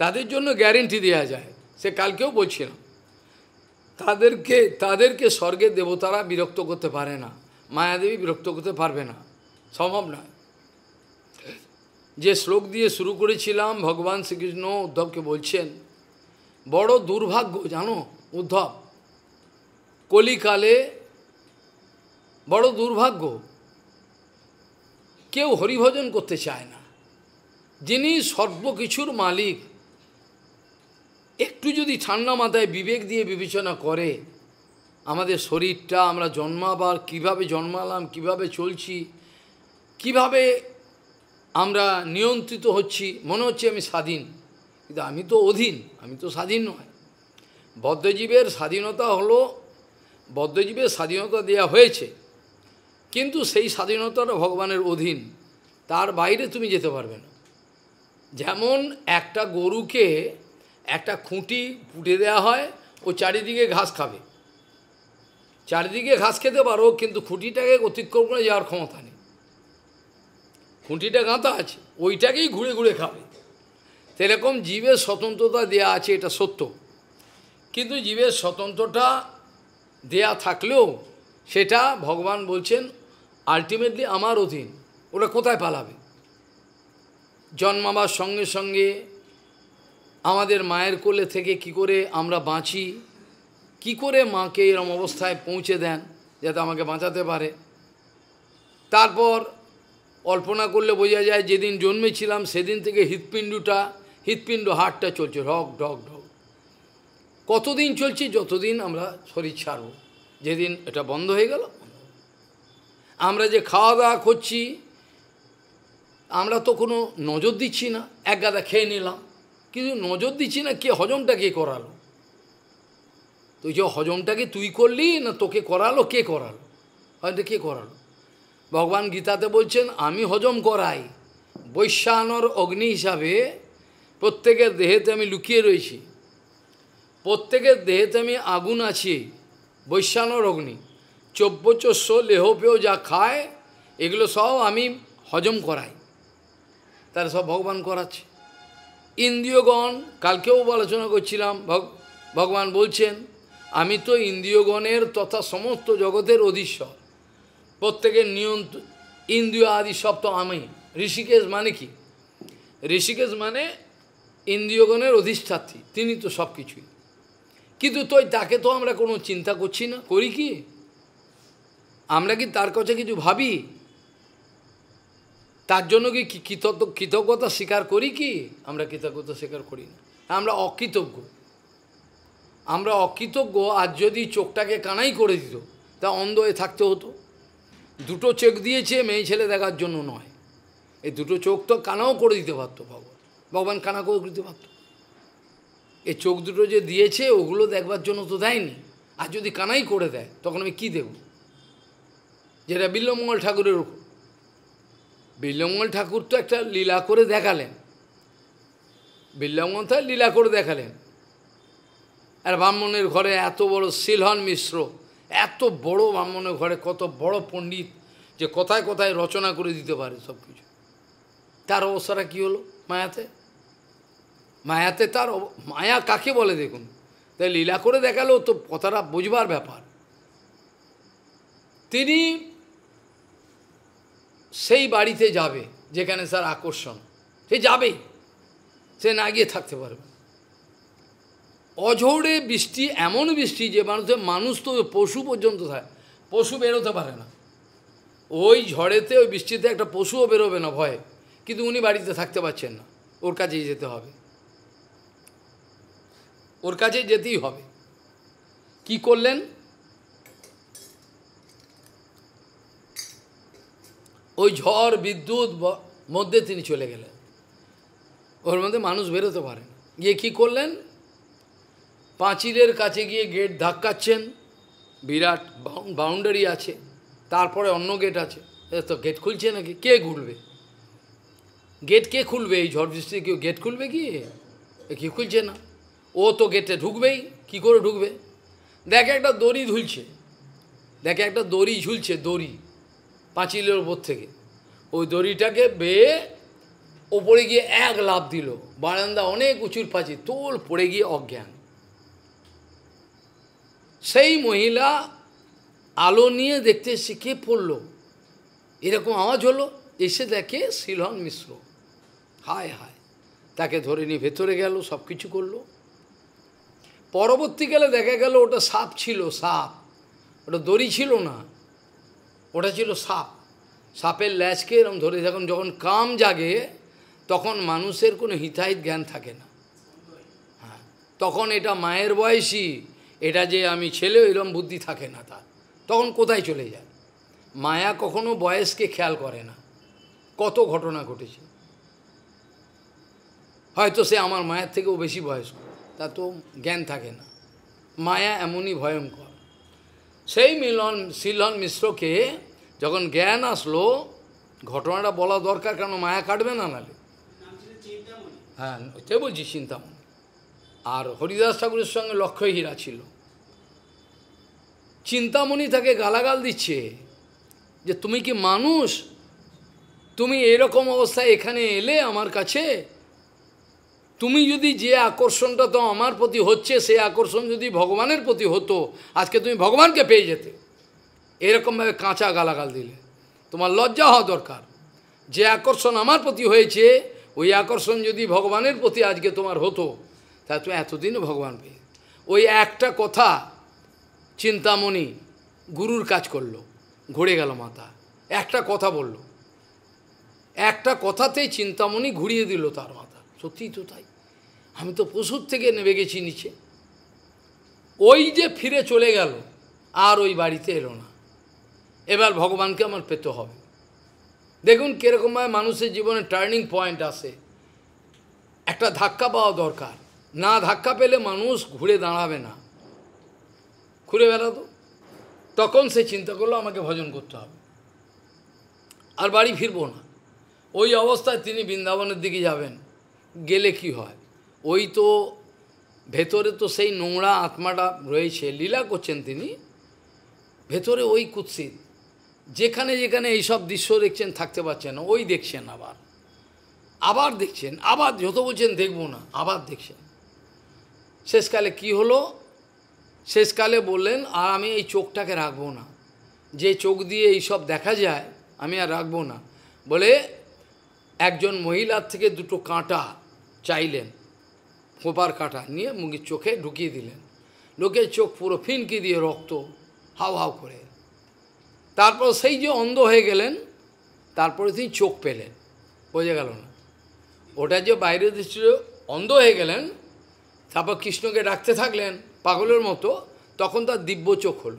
তাদের জন্য গ্যারেন্টি দেওয়া যায়, সে কালকেও বলছিলাম, তাদেরকে স্বর্গের দেবতারা বিরক্ত করতে পারে না, মায়াদেবী বিরক্ত করতে পারবে না, সম্ভব নয়। যে শ্লোক দিয়ে শুরু করেছিলাম, ভগবান শ্রীকৃষ্ণ উদ্ধবকে বলছেন, বড় দুর্ভাগ্য জানো উদ্ধব, কলিকালে বড় দুর্ভাগ্য, কেউ হরিভজন করতে চায় না। যিনি সর্বকিছুর মালিক একটু যদি ঠান্ডা মাথায় বিবেক দিয়ে বিবেচনা করে আমাদের শরীরটা, আমরা জন্মাবার কিভাবে জন্মালাম, কিভাবে চলছি, কিভাবে আমরা নিয়ন্ত্রিত হচ্ছি, মনে হচ্ছে আমি স্বাধীন, কিন্তু আমি তো অধীন, আমি তো স্বাধীন নয়। বদ্ধজীবের স্বাধীনতা হলো, বদ্ধজীবের স্বাধীনতা দেয়া হয়েছে, কিন্তু সেই স্বাধীনতাটা ভগবানের অধীন, তার বাইরে তুমি যেতে পারবে না। যেমন একটা গরুকে একটা খুঁটি পুঁতে দেওয়া হয়, ও চারিদিকে ঘাস খাবে, চারিদিকে ঘাস খেতে পারো, কিন্তু খুঁটিটাকে অতিক্রম করে যাওয়ার ক্ষমতা নেই, খুঁটিটা গাঁথা আছে, ওইটাকেই ঘুরে ঘুরে খাবে। সেরকম জীবের স্বতন্ত্রতা দেয়া আছে, এটা সত্য, কিন্তু জীবের স্বতন্ত্রতা দেয়া থাকলেও সেটা ভগবান বলছেন আলটিমেটলি আমার অধীন, ওরা কোথায় পালাবে? জন্মাবার সঙ্গে সঙ্গে আমাদের মায়ের কোলে থেকে কি করে আমরা বাঁচি, কি করে মাকে এরম অবস্থায় পৌঁছে দেন যাতে আমাকে বাঁচাতে পারে। তারপর কল্পনা করলে বোঝা যায়, যেদিন জন্মেছিলাম সেদিন থেকে হৃৎপিণ্ড হাটটা চলছে ঢক ঢক ঢক, কতদিন চলছে, যতদিন আমরা শরীর ছাড়ব, যেদিন এটা বন্ধ হয়ে গেল। আমরা যে খাওয়া দাওয়া করছি, আমরা তো কোনো নজর দিচ্ছি না, এক গাদা খেয়ে নিলাম, কিন্তু নজর দিচ্ছি না কে হজমটা কে করালো, তুই যে হজমটাকে তুই করলি না তোকে করালো, কে করালো, হয়তো কে করালো। ভগবান গীতাতে বলছেন আমি হজম করাই, বৈশ্যানর অগ্নি হিসাবে প্রত্যেকের দেহেতে আমি লুকিয়ে রয়েছি, প্রত্যেকের দেহেতে আমি আগুন আছি, বৈশ্যানর অগ্নি, চব্বচস্য লেহপেও যা খায় এগুলো সব আমি হজম করাই, তার সব ভগবান করাচ্ছে। ইন্দ্রিয়গণ কালকেও আলোচনা করছিলাম, ভগবান বলছেন আমি তো ইন্দ্রিয়গণের তথা সমস্ত জগতের অধীশ্বর, প্রত্যেকের নিয়ন্ত্রণ ইন্দ্রিয় আদি সব তো আমি। ঋষিকেশ মানে কি? ঋষিকেশ মানে ইন্দ্রিয়গণের অধিষ্ঠাত্রী, তিনি তো সব কিছুই। কিন্তু তাকে তো আমরা কোনো চিন্তা করছি না, করি কি আমরা? কি তার কাছে কিছু ভাবি? তার জন্য কি কৃতজ্ঞতা স্বীকার করি? কি আমরা কৃতজ্ঞতা স্বীকার করি না, আমরা অকৃতজ্ঞ। আমরা অকৃতজ্ঞ। আর যদি চোখটাকে কানাই করে দিত তা অন্ধ হয়ে থাকতে হতো। দুটো চোখ দিয়েছে মেয়ে ছেলে দেখার জন্য নয়, এই দুটো চোখ তো কানাও করে দিতে পারত ভগবান, ভগবান কানাকেও দিতে পারত। এই চোখ দুটো যে দিয়েছে ওগুলো দেখবার জন্য তো দেয়নি, আর যদি কানাই করে দেয় তখন আমি কী দেব? যেটা বিল্বমঙ্গল ঠাকুরের উপর, বিল্বমঙ্গল ঠাকুর তো একটা লীলা করে দেখালেন, বিল্বমঙ্গল তার লীলা করে দেখালেন। আর ব্রাহ্মণের ঘরে এত বড় শিলহন মিশ্র, এত বড় ব্রাহ্মণের ঘরে কত বড় পণ্ডিত যে কোথায় কোথায় রচনা করে দিতে পারে সব কিছু, তার অবস্থাটা কী হলো মায়াতে? মায়াতে তার মায়া কাকে বলে দেখুন। তাই লীলা করে দেখালেও তো কথাটা বুঝবার ব্যাপার। তিনি সেই বাড়িতে যাবে যেখানে তার আকর্ষণ, সে যাবেই, সে না গিয়ে থাকতে পারবে। অঝোড়ে বৃষ্টি, এমন বৃষ্টি যে মানুষ তো পশু পর্যন্ত থাকে, পশু বেরোতে পারে না ওই ঝড়েতে, ওই বৃষ্টিতে একটা পশুও বেরোবে না ভয়ে। কিন্তু উনি বাড়িতে থাকতে পারছেন না, ওর কাছেই যেতে হবে, ওর কাছে যেতেই হবে। কি করলেন? ওই ঝড় বিদ্যুৎ মধ্যে তিনি চলে গেলেন, ওর মধ্যে মানুষ বেরোতে পারে না। গিয়ে কী করলেন? পাঁচিলের কাছে গিয়ে গেট ধাক্কাচ্ছেন, বিরাট বাউন্ডারি আছে, তারপরে অন্য গেট আছে, তো গেট খুলছে নাকি? কে খুলবে গেট? কে খুলবে? এই ঝড় বৃষ্টি কেউ গেট খুলবে কি? কি খুলছে না, ও তো গেটে ঢুকবেই। কি করে ঢুকবে? দেখে একটা দড়ি ঝুলছে, দেখে একটা দড়ি ঝুলছে, দড়ি পাঁচিলের ওপর থেকে। ওই দড়িটাকে বেয়ে ওপরে গিয়ে এক লাফ দিল, বারান্দা অনেক উঁচুর পাঁচিল, তোল পড়ে গিয়ে অজ্ঞান। সেই মহিলা আলো নিয়ে দেখতে এসে কে পড়ল, এরকম আওয়াজ হলো, এসে দেখে শিলহন মিশ্র। হায় হায়, তাকে ধরে নিয়ে ভেতরে গেল, সব কিছু করলো। পরবর্তীকালে দেখা গেল ওটা সাপ ছিল, সাপ। ওটা দড়ি ছিল না, ওটা ছিল সাপ। সাপের ল্যাজকে এরকম ধরে যখন যখন কাম জাগে তখন মানুষের কোনো হিতাহিত জ্ঞান থাকে না। হ্যাঁ, তখন এটা মায়ের বয়সী, এটা যে আমি ছেলে এরকম বুদ্ধি থাকে না তার, তখন কোথায় চলে যায়? মায়া কখনো বয়সকে খেয়াল করে না। কত ঘটনা ঘটেছে, হয়তো সে আমার মায়ের থেকেও বেশি বয়স্ক, তা তো জ্ঞান থাকে না। মায়া এমনই ভয়ঙ্কর। সেই শিলহন মিশ্রকে যখন জ্ঞান আসলো, ঘটনাটা বলা দরকার, কেন মায়া কাটবে না নালে। হ্যাঁ, ওইটাই বলছি, চিন্তামণি। আর হরিদাস ঠাকুরের সঙ্গে লক্ষ্য হীরা ছিল। চিন্তামণি তাকে গালাগাল দিচ্ছে যে তুমি কি মানুষ? তুমি এরকম অবস্থায় এখানে এলে আমার কাছে, তুমি যদি যে আকর্ষণটা তো আমার প্রতি হচ্ছে সেই আকর্ষণ যদি ভগবানের প্রতি হতো আজকে তুমি ভগবানকে পেয়ে যেতে। এরকমভাবে কাঁচা গালাগাল দিলে, তোমার লজ্জা হওয়া দরকার। যে আকর্ষণ আমার প্রতি হয়েছে ওই আকর্ষণ যদি ভগবানের প্রতি আজকে তোমার হতো তা তুমি এতদিনও ভগবান পেয়ে। ওই একটা কথা চিন্তামণি গুরুর কাজ করলো, ঘুরে গেল মাথা। একটা কথা বলল, একটা কথাতেই চিন্তামণি ঘুরিয়ে দিল তার মাথা। সত্যিই তো তাই, আমি তো পশুর থেকে নেমে গেছি নিচে। ওই যে ফিরে চলে গেল, আর ওই বাড়িতে এলো না। এবার ভগবানকে আমার পেতে হবে। দেখুন কীরকমভাবে মানুষের জীবনে টার্নিং পয়েন্ট আসে, একটা ধাক্কা পাওয়া দরকার। না ধাক্কা পেলে মানুষ ঘুরে দাঁড়াবে না, ঘুরে বেড়াতো। তখন সে চিন্তা করলো আমাকে ভজন করতে হবে, আর বাড়ি ফিরবো না। ওই অবস্থায় তিনি বৃন্দাবনের দিকে যাবেন, গেলে কি হয়? ওই তো ভেতরে তো সেই নোংরা আত্মাটা রয়েছে, লীলা করছেন তিনি। ভেতরে ওই কুৎসিত যেখানে যেখানে এইসব দৃশ্য দেখছেন থাকতে পারছেন না, ওই দেখছেন আবার দেখছেন, আবার যত বলছেন দেখবো না আবার দেখছেন। শেষকালে কি হলো? শেষকালে বললেন আর আমি এই চোখটাকে রাখবো না, যে চোখ দিয়ে এইসব দেখা যায় আমি আর রাখবো না বলে একজন মহিলার থেকে দুটো কাঁটা চাইলেন, খোপার কাঁটা নিয়ে মুগির চোখে ঢুকিয়ে দিলেন, লোকের চোখ পুরো ফিনকি দিয়ে রক্ত হাউ হাউ করে। তারপর সেই যে অন্ধ হয়ে গেলেন, তারপরে তিনি চোখ পেলেন, বোঝা গেল না ওটা যে বাইরে দৃষ্টি, অন্ধ হয়ে গেলেন। তারপর কৃষ্ণকে ডাকতে থাকলেন পাগলের মতো, তখন তার দিব্য চোখ হল।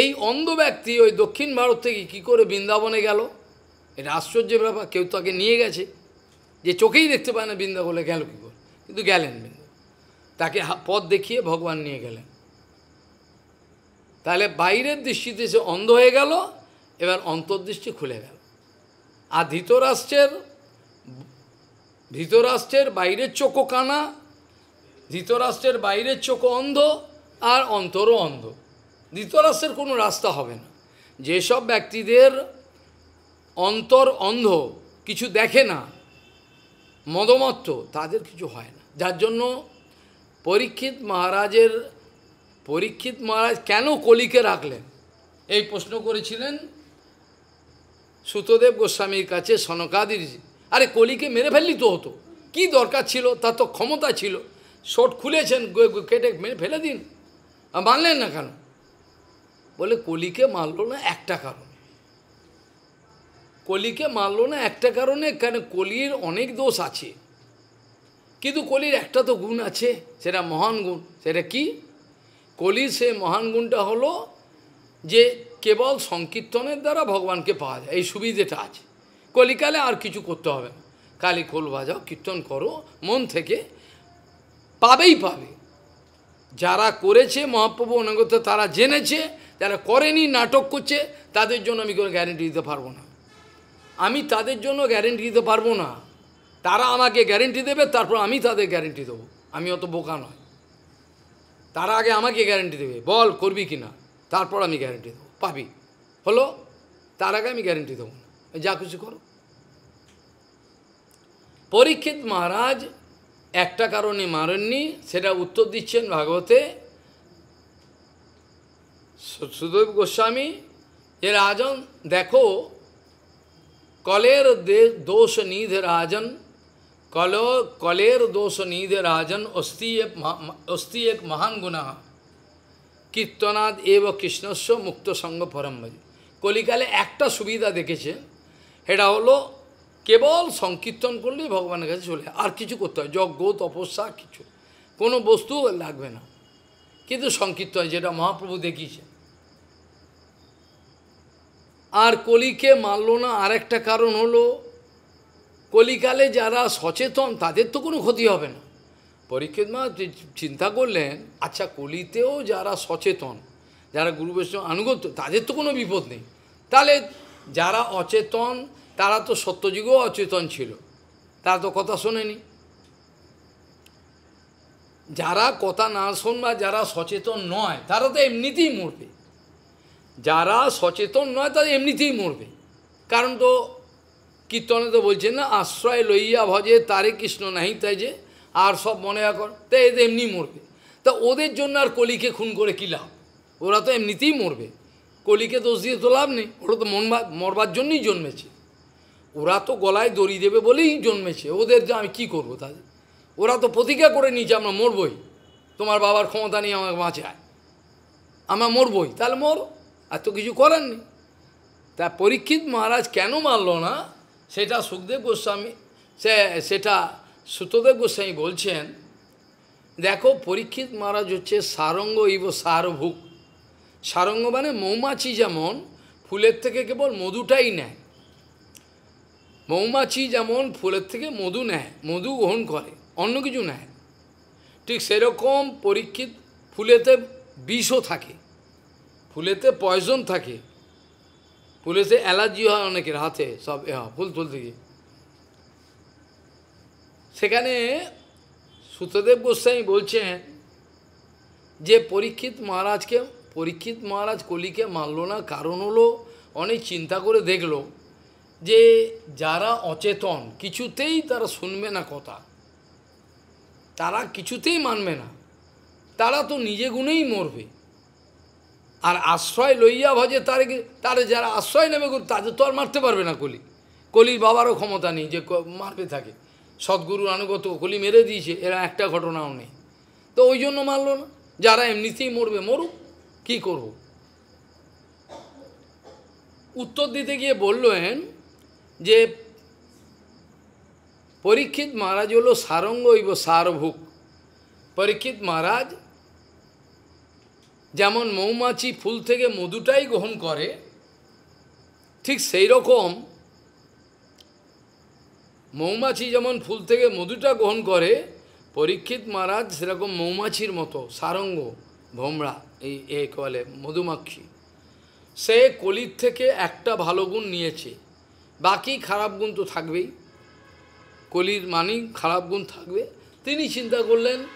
এই অন্ধ ব্যক্তি ওই দক্ষিণ ভারত থেকে কী করে বৃন্দাবনে গেল? এটা আশ্চর্যের ব্যাপার, কেউ তাকে নিয়ে গেছে, যে চোখেই দেখতে পায় না বৃন্দাবনে গেল কী করে, কিন্তু গেলেন। তাকে পথ দেখিয়ে ভগবান নিয়ে গেলেন। তাহলে বাইরের দৃষ্টিতে সে অন্ধ হয়ে গেল, এবার অন্তর্দৃষ্টি খুলে গেল। আর ধৃতরাষ্ট্রের বাইরের চোখও কানা, ধৃতরাষ্ট্রের বাইরের চোখ অন্ধ, আর অন্তরও অন্ধ। ধৃতরাষ্ট্রের কোনো রাস্তা হবে না। যেসব ব্যক্তিদের অন্তর অন্ধ, কিছু দেখে না, মদমত্ত, তাদের কিছু হয় না। যার জন্য পরীক্ষিত মহারাজ কেন কলিকে রাখলেন এই প্রশ্ন করেছিলেন সুতদেব গোস্বামীর কাছে সনকাদিরজি। আরে কলিকে মেরে ফেললি তো হতো, কি দরকার ছিল? তা তো ক্ষমতা ছিল, শোট খুলেছেন কেটে মেরে ফেলে দিন, মানলেন না কেন? বলে কলিকে মারল না একটা কারণে, কলিকে মারল না একটা কারণে, কারণ কলির অনেক দোষ আছে, কিন্তু কলির একটা তো গুণ আছে, সেটা মহান গুণ। সেটা কি? কলির সে মহান গুণটা হলো যে কেবল সংকীর্তনের দ্বারা ভগবানকে পাওয়া যায়, এই সুবিধেটা আছে। কলিকালে আর কিছু করতে হবে না, কালি খোল বাজাও, কীর্তন করো মন থেকে, পাবেই পাবে। যারা করেছে মহাপ্রভু অনাগত, তারা জেনেছে, যারা করেনি নাটক করছে, তাদের জন্য আমি কোনো গ্যারেন্টি দিতে পারবো না, আমি তাদের জন্য গ্যারেন্টি দিতে পারবো না। তারা আমাকে গ্যারেন্টি দেবে, তারপর আমি তাদের গ্যারেন্টি দেবো, আমি অত বোকা নয়। তারা আগে আমাকে গ্যারেন্টি দেবে, বল করবি কি না, তারপর আমি গ্যারেন্টি দেবো, পাবি হলো, তার আগে আমি গ্যারেন্টি দেবো না, যা কিছু করো। পরীক্ষিত মহারাজ একটা কারণে মারেননি, সেটা উত্তর দিচ্ছেন ভাগবতে সুদেব গোস্বামী, যে রাজন দেখো কলের दोष निध राजन कलो कलेर दोष निध राजन अस्ति एक महान गुणः कीर्तनाद एव कृष्णस्य मुक्त संग परम भजे। কলিকালে একটা সুবিধা দেখেছে, এটা হলো কেবল সংকীর্তন করলেই ভগবানের কাছে চলে, আর কিছু করতে হয়, যজ্ঞ তপস্যা কিছু কোনো বস্তু লাগবে না, কিন্তু সংকীর্তন যেটা মহাপ্রভু দেখিয়েছে। আর কলিকে মানল না আরেকটা কারণ হলো, কলিকালে যারা সচেতন তাদের তো কোনো ক্ষতি হবে না। পরীক্ষিত মা চিন্তা করলেন, আচ্ছা কলিতেও যারা সচেতন, যারা গুরু বৈষ্ণব আনুগত্য, তাদের তো কোনো বিপদ নেই, তাহলে যারা অচেতন তারা তো সত্যযুগেও অচেতন ছিল, তারা তো কথা শোনেনি। যারা কথা না শোন বা যারা সচেতন নয় তারা তো এমনিতেই মরবে, যারা সচেতন নয় তারা এমনিতেই মরবে। কারণ তো কীর্তনে তো বলছে না, আশ্রয় লইয়া ভজে তারে কৃষ্ণ নাহি তাই যে, আর সব মনে কর, তাই এদের এমনি মরবে। তা ওদের জন্য আর কলিকে খুন করে কী লাভ, ওরা তো এমনিতেই মরবে, কলিকে দোষ দিয়ে তো লাভ নেই, ওরা তো মরবার জন্যই জন্মেছে, ওরা তো গলায় দড়ি দেবে বলেই জন্মেছে, ওদের যে আমি কী করবো তাদের? ওরা তো প্রতিজ্ঞা করে নিয়েছে আমরা মরবই, তোমার বাবার ক্ষমতা নিয়ে আমাকে বাঁচায়, আমরা মরবই, তাহলে মর, আর তো কিছু করার নেই। তা পরীক্ষিত মহারাজ কেন মানল না সেটা সুখদেব গোস্বামী সেটা সুতদেব গোস্বামী বলছেন, দেখো পরীক্ষিত মহারাজ হচ্ছে সারঙ্গ ইব সারভুক। সারঙ্গ মানে মৌমাছি, যেমন ফুলের থেকে কেবল মধুটাই নেয়, মৌমাছি যেমন ফুলের থেকে মধু নেয়, মধু গ্রহণ করে, অন্য কিছু নেয়, ঠিক সেরকম পরীক্ষিত ফুলেতে বিষও থাকে, ফুলেতে পয়জন থাকে, ফুলেতে অ্যালার্জি হয় অনেকের, হাতে সব ফুল তুলতে গিয়ে। সেখানে সুতদেব গোস্বামী বলছেন যে পরীক্ষিত মহারাজকে परीक्षित महाराज कलि के मानल ना कारण हलो अनेक चिंता कर देखल जे जरा अचेतन किचुते ही तारा सुनबे ना कथा तारा किचुते ही मानबे ना तारा तो निजे गुणे ही मरबे और आश्रय लइया भजे तारे तारे जरा आश्रय नेबे गुरु तादेर तो मारते पारबे ना कलि कलिर बाबारो क्षमता नहीं जे मारते थाके सद्गुरु अनुगत कलि मेरे दिए एरा एक घटनाओ नहीं तो ओई जोन्नो मारलो ना जरा एमनितेई मरबे मरुक कि करब उत्तर दीते गए बोलें जे परीक्षित महाराज हलो सारंग सारभूक परीक्षित महाराज जेमन मौमाछी फुल थेके मधुटाई ग्रहण करे ठीक सेई रकम मौमाछी जेमन फुल थेके मधुटा ग्रहण करे परीक्षित महाराज सेरकम मौमाछिर मतो सारंग भोमरा ए कले मधुमाक्षी से कलिर थेके एकटा भालो गुण नियेछे बाकी खराब गुण तो थाकबेई कलिर मानी खराब गुण थाकबे तिनी चिंता करलेन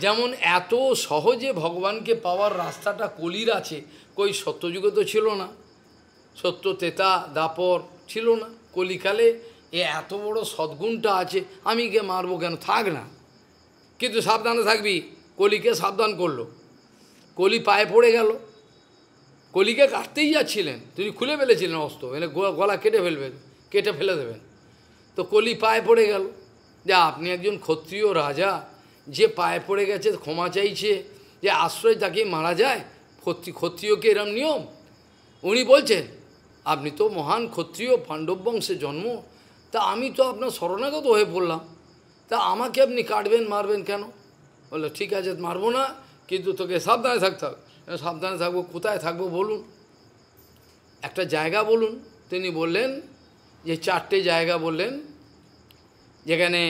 जेमन एत सहजे भगवान के पावार रास्ताटा कलिर आछे कोई सत्ययुगे तो छिलो ना सत्य तेता दापर छिलो ना कलिकाले ए एत बड़ो सद्गुणटा आछे आमी के मारबो केन थाक ना किन्तु साबधाने थाकबि कलिके साबधान करलो कलि पाए पड़े गेल कलि के काटते ही जाच्छिलेन तिनि खुले फेलेछिलेन अस्त्र एने गला केटे फेलबेन केटे फेले देबेन तो कलि पाए पड़े गेल जे आपनि एकजन क्षत्रिय राजा जे पाए पड़े गेछे क्षमा चाइछे जे आश्रय ताके मारा जाय क्षत्रिय के एरम नियम उनि बोलछेन आपनि तो महान क्षत्रिय पांडव वंशे जन्म ता आमि तो आपनार शरणागत हये पड़लाम ता आमाके आपनि काटबेन मारबेन केन बोले ठीक है मारबो ना किन्तु तोके साबधाने थाकते हबे साबधाने थाकबो कोथाय थाकबो बोलुन एकटा जायगा बोलुन तिनि बोललेन ये चारटे जायगा बोललेन जेखाने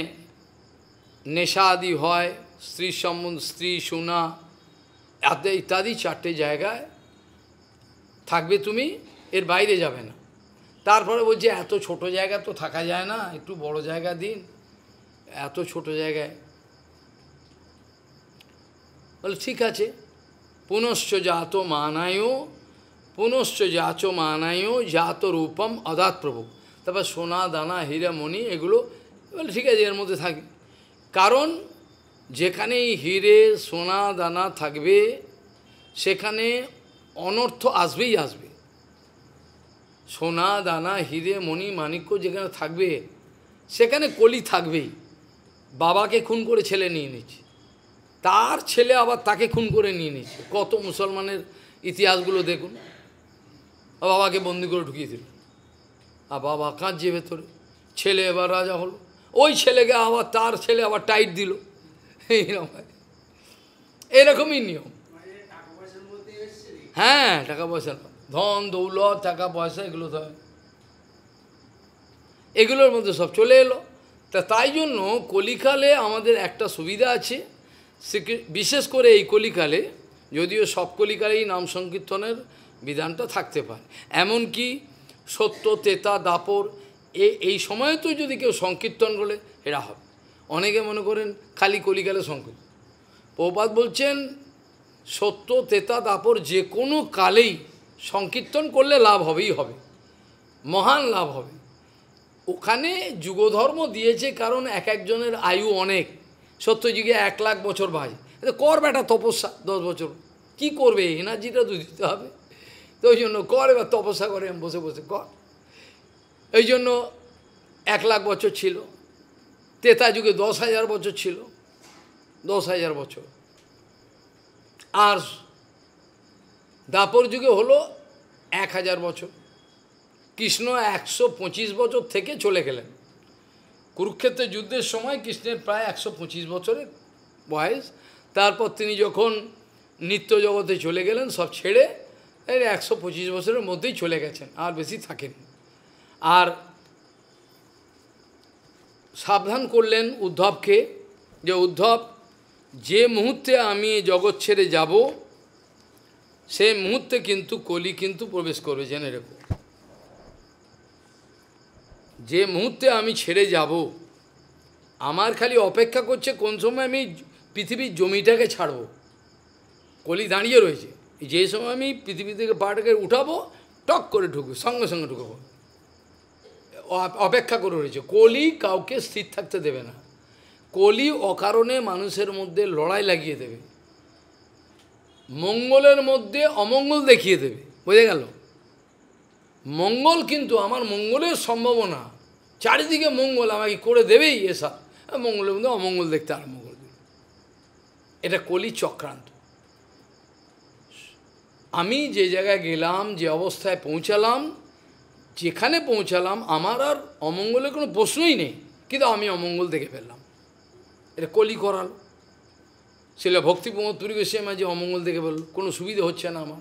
नेशा आदि हय स्त्री सम्बन्ध स्त्री सोना आदि इत्यादि चारटे जायगाय थाकबे तुमि एर बाइरे जाबे ना तारपरे बोलछे एत छोट जायगा तो थाका जाय ना एकटु बड़ जायगा दिन एत छोट जायगाय बोले ठीक है पुनश्च जातो मानायो पुनश्च जाचो मानायो जातो रूपम अदात प्रभु तब सोना दाना हीरा मणि एगुलो बोले ठीक है एर मध्य थाकबे कारण जेखाने हीरे सोना दाना थाकबे सेखाने अनर्थ आसबेई आसबे सोना दाना हीरे मणि माणिक्य जेखाने थाकबे सेखाने कलि थाकबेई बाबा के खून करे छेले निये निच्छे तार छेले आबार ताके खून करे निये निच्छे कत मुसलमानेर इतिहासगुलो देखुन बाबाके बंदी करे ढुकिये दिल आर बाबा काँदछे भेतरे छेले एबार राजा हलो ओई छेलेके आबार तार छेले आबार टाइट दिल एरकमई नियम हाँ टाका पयसा धन दौलत टाका पयसा एगुलो तो एगुलोर मध्य सब चले एलो ता ताई जन्य कलिकाले आमादेर एकटा सुविधा आछे विशेषकर ये कलिकाले यदिओ सब कलिकाले नाम संकीर्तनेर विधानटा थाकते पारे एमनकि सत्य तेता दापर ए समय तो यदि केउ संकीर्तन बोले एरा हबे अनेके मने करेन खाली कलिकाले संकीर्तन प्रभुपाद बोलছেন सत्य तेता दापर जे कोनो कालेई संकीर्तन करले लाभ हबेई हबे महान लाभ हबे ओखाने युगधर्म दिएছে कारण एक एक जनेर आयु अनेक सत्य जुगे 1 लाख बचर भाई कर बेटा तपस्या 10 बचर कि करबे एनार्जिटा तो दीते हबे तो ओइजोन्नो कर एबार तपस्या करे बसे बसे कर ओइजोन्नो 1 लाख बचर छिलो तेता जुगे 10,000 बचर छिलो 10,000 बचर और दापर जुगे हलो 1,000 बचर कृष्ण 125 बचर थेके चले गेलेन कुरुक्षेत्र युद्धर समय कृष्णेर प्राय 125 बचर बयस तारपर तिनि जखन नित्य जगते चले गेलेन सब छेड़े 125 बचर मध्येई चले गेछेन आर बेशी थाकेन आर साबधान करलेन उद्धव के जे उद्धव जे मुहूर्ते आमी ए जगत छेड़े যাব से मुहूर्ते किन्तु कलि किन्तु प्रवेश करबे जेने रेखो जे मुहूर्ते आमी छेड़े যাব आमार खाली अपेक्षा करछे कोन समय आमी पृथिवीर जमीटाके छाड़ब কলি দাঁড়িয়ে রয়েছে। যে সময় আমি পৃথিবী থেকে পাটাকে উঠাবো, টক করে ঢুকবো, সঙ্গে সঙ্গে ঢুকবো। অপেক্ষা করে রয়েছে, কলি কাউকে স্থির থাকতে দেবে না। কলি অকারণে মানুষের মধ্যে লড়াই লাগিয়ে দেবে, মঙ্গলের মধ্যে অমঙ্গল দেখিয়ে দেবে। বুঝে গেল? মঙ্গল কিন্তু আমার মঙ্গলের সম্ভাবনা, চারিদিকে মঙ্গল আমাকে করে দেবেই, এসা মঙ্গলের মধ্যে অমঙ্গল দেখতে আরম্ভ করে দেবে। এটা কলি চক্রান্ত। আমি যে জায়গায় গেলাম, যে অবস্থায় পৌঁছালাম, যেখানে পৌঁছালাম, আমার আর অমঙ্গলের কোনো প্রশ্নই নেই, কিন্তু আমি অমঙ্গল দেখে ফেললাম। এটা কলি করাল। সেটা ভক্তি প্রমোদ পুরী গোস্বামী মাঝে অমঙ্গল দেখে ফেলল, কোনো সুবিধা হচ্ছে না আমার।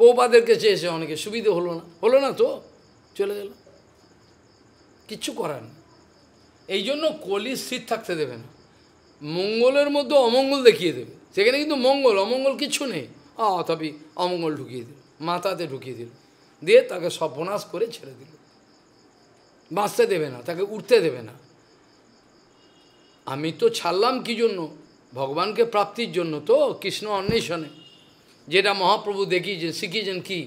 বহুপাদের কাছে এসে অনেকে সুবিধা হলো না, হলো না তো চলে গেল, কিচ্ছু করার না। এই জন্য কলি স্থির থাকতে দেবে না, মঙ্গলের মধ্যে অমঙ্গল দেখিয়ে দেবে। সেখানে কিন্তু মঙ্গল অমঙ্গল কিচ্ছু নেই, তবে অমঙ্গল ঢুকিয়ে দিল, মাথাতে ঢুকিয়ে দিল, দিয়ে তাকে সর্বনাশ করে ছেড়ে দিল। বাঁচতে দেবে না, তাকে উঠতে দেবে না। আমি তো ছাড়লাম কি জন্য? ভগবানকে প্রাপ্তির জন্য তো, কৃষ্ণ অন্বেষণে, যেটা মহাপ্রভু দেখিয়েছেন, শিখিয়েছেন। কি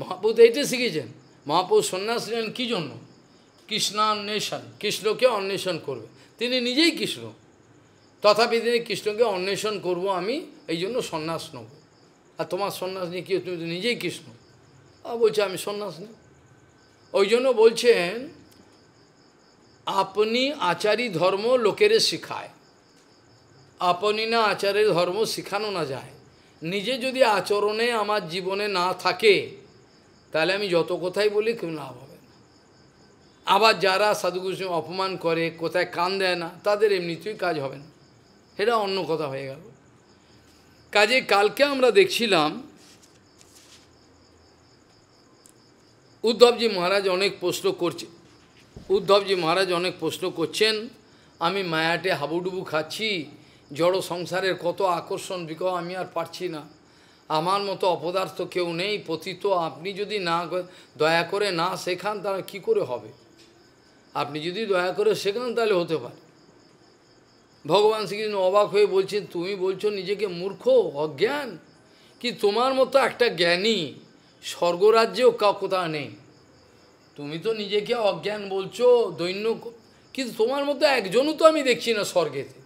মহাপ্রভু এইটাই শিখিয়েছেন। মহাপ্রভু সন্ন্যাস নিলেন কী জন্য? কৃষ্ণান্বেষণ, কৃষ্ণকে অন্বেষণ করবে। তিনি নিজেই কৃষ্ণ, তথাপি তিনি কৃষ্ণকে অন্বেষণ করব আমি, এই জন্য সন্ন্যাস নেব। আর তোমার সন্ন্যাস নিয়ে কী, তুমি তো নিজেই কৃষ্ণ। বলছে আমি সন্ন্যাস নেব। ওই জন্য বলছেন আপনি আচারী ধর্ম লোকেরে শিখায়, আপনি না আচারে ধর্ম শিখানো না যায়। নিজে যদি আচরণে আমার জীবনে না থাকে, তাহলে আমি যত কথাই বলি কেউ লাভ হবে না। আবার যারা সাধুগুরুকে অপমান করে, কোথায় কান দেয় না, তাদের এমনিতেই কাজ হবে না, এটা অন্য কথা হয়ে গেল। কাজে কালকে আমরা দেখছিলাম উদ্ধবজি মহারাজ অনেক প্রশ্ন করছে, উদ্ধবজি মহারাজ অনেক প্রশ্ন করছেন। আমি মায়াটে হাবুডুবু খাচ্ছি, জড় সংসারের কত আকর্ষণ বিকল, আমি আর পারছি না। আমার মতো অপদার্থ কেউ নেই, পতিত আপনি যদি না দয়া করে না শেখান, তাহলে কী করে হবে? আপনি যদি দয়া করে শেখান তাহলে হতে পারে। ভগবান শ্রীকৃষ্ণ অবাক হয়ে বলছেন, তুমি বলছো নিজেকে মূর্খ অজ্ঞান, কি তোমার মতো একটা জ্ঞানী স্বর্গরাজ্যেও কোথাও নেই। তুমি তো নিজেকে অজ্ঞান বলছো, দৈন্য, কিন্তু তোমার মতো একজনও তো আমি দেখছি না স্বর্গেতে।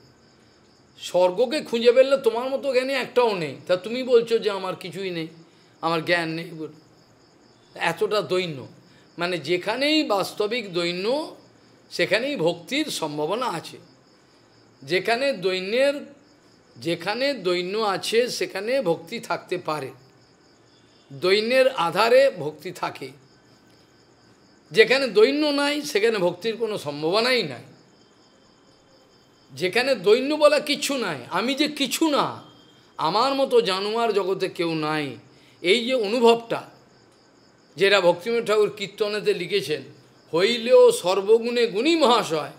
স্বর্গকে খুঁজে পেলে তোমার মতো জ্ঞানী একটাও নেই, তা তুমি বলছো যে আমার কিছুই নেই, আমার জ্ঞান নেই। এতটা দৈন্য, মানে যেখানেই বাস্তবিক দৈন্য সেখানেই ভক্তির সম্ভাবনা আছে। যেখানে দৈন্যের, যেখানে দৈন্য আছে সেখানে ভক্তি থাকতে পারে, দৈন্যের আধারে ভক্তি থাকে। যেখানে দৈন্য নাই সেখানে ভক্তির কোনো সম্ভাবনাই নাই। যেখানে দৈন্য বলা কিছু নাই, আমি যে কিছু না, আমার মতো জানোয়ার জগতে কেউ নাই, এই যে অনুভবটা, যেটা ভক্তিময় ঠাকুর কীর্তনেতে লিখেছেন, হইলেও সর্বগুণে গুণী মহাশয়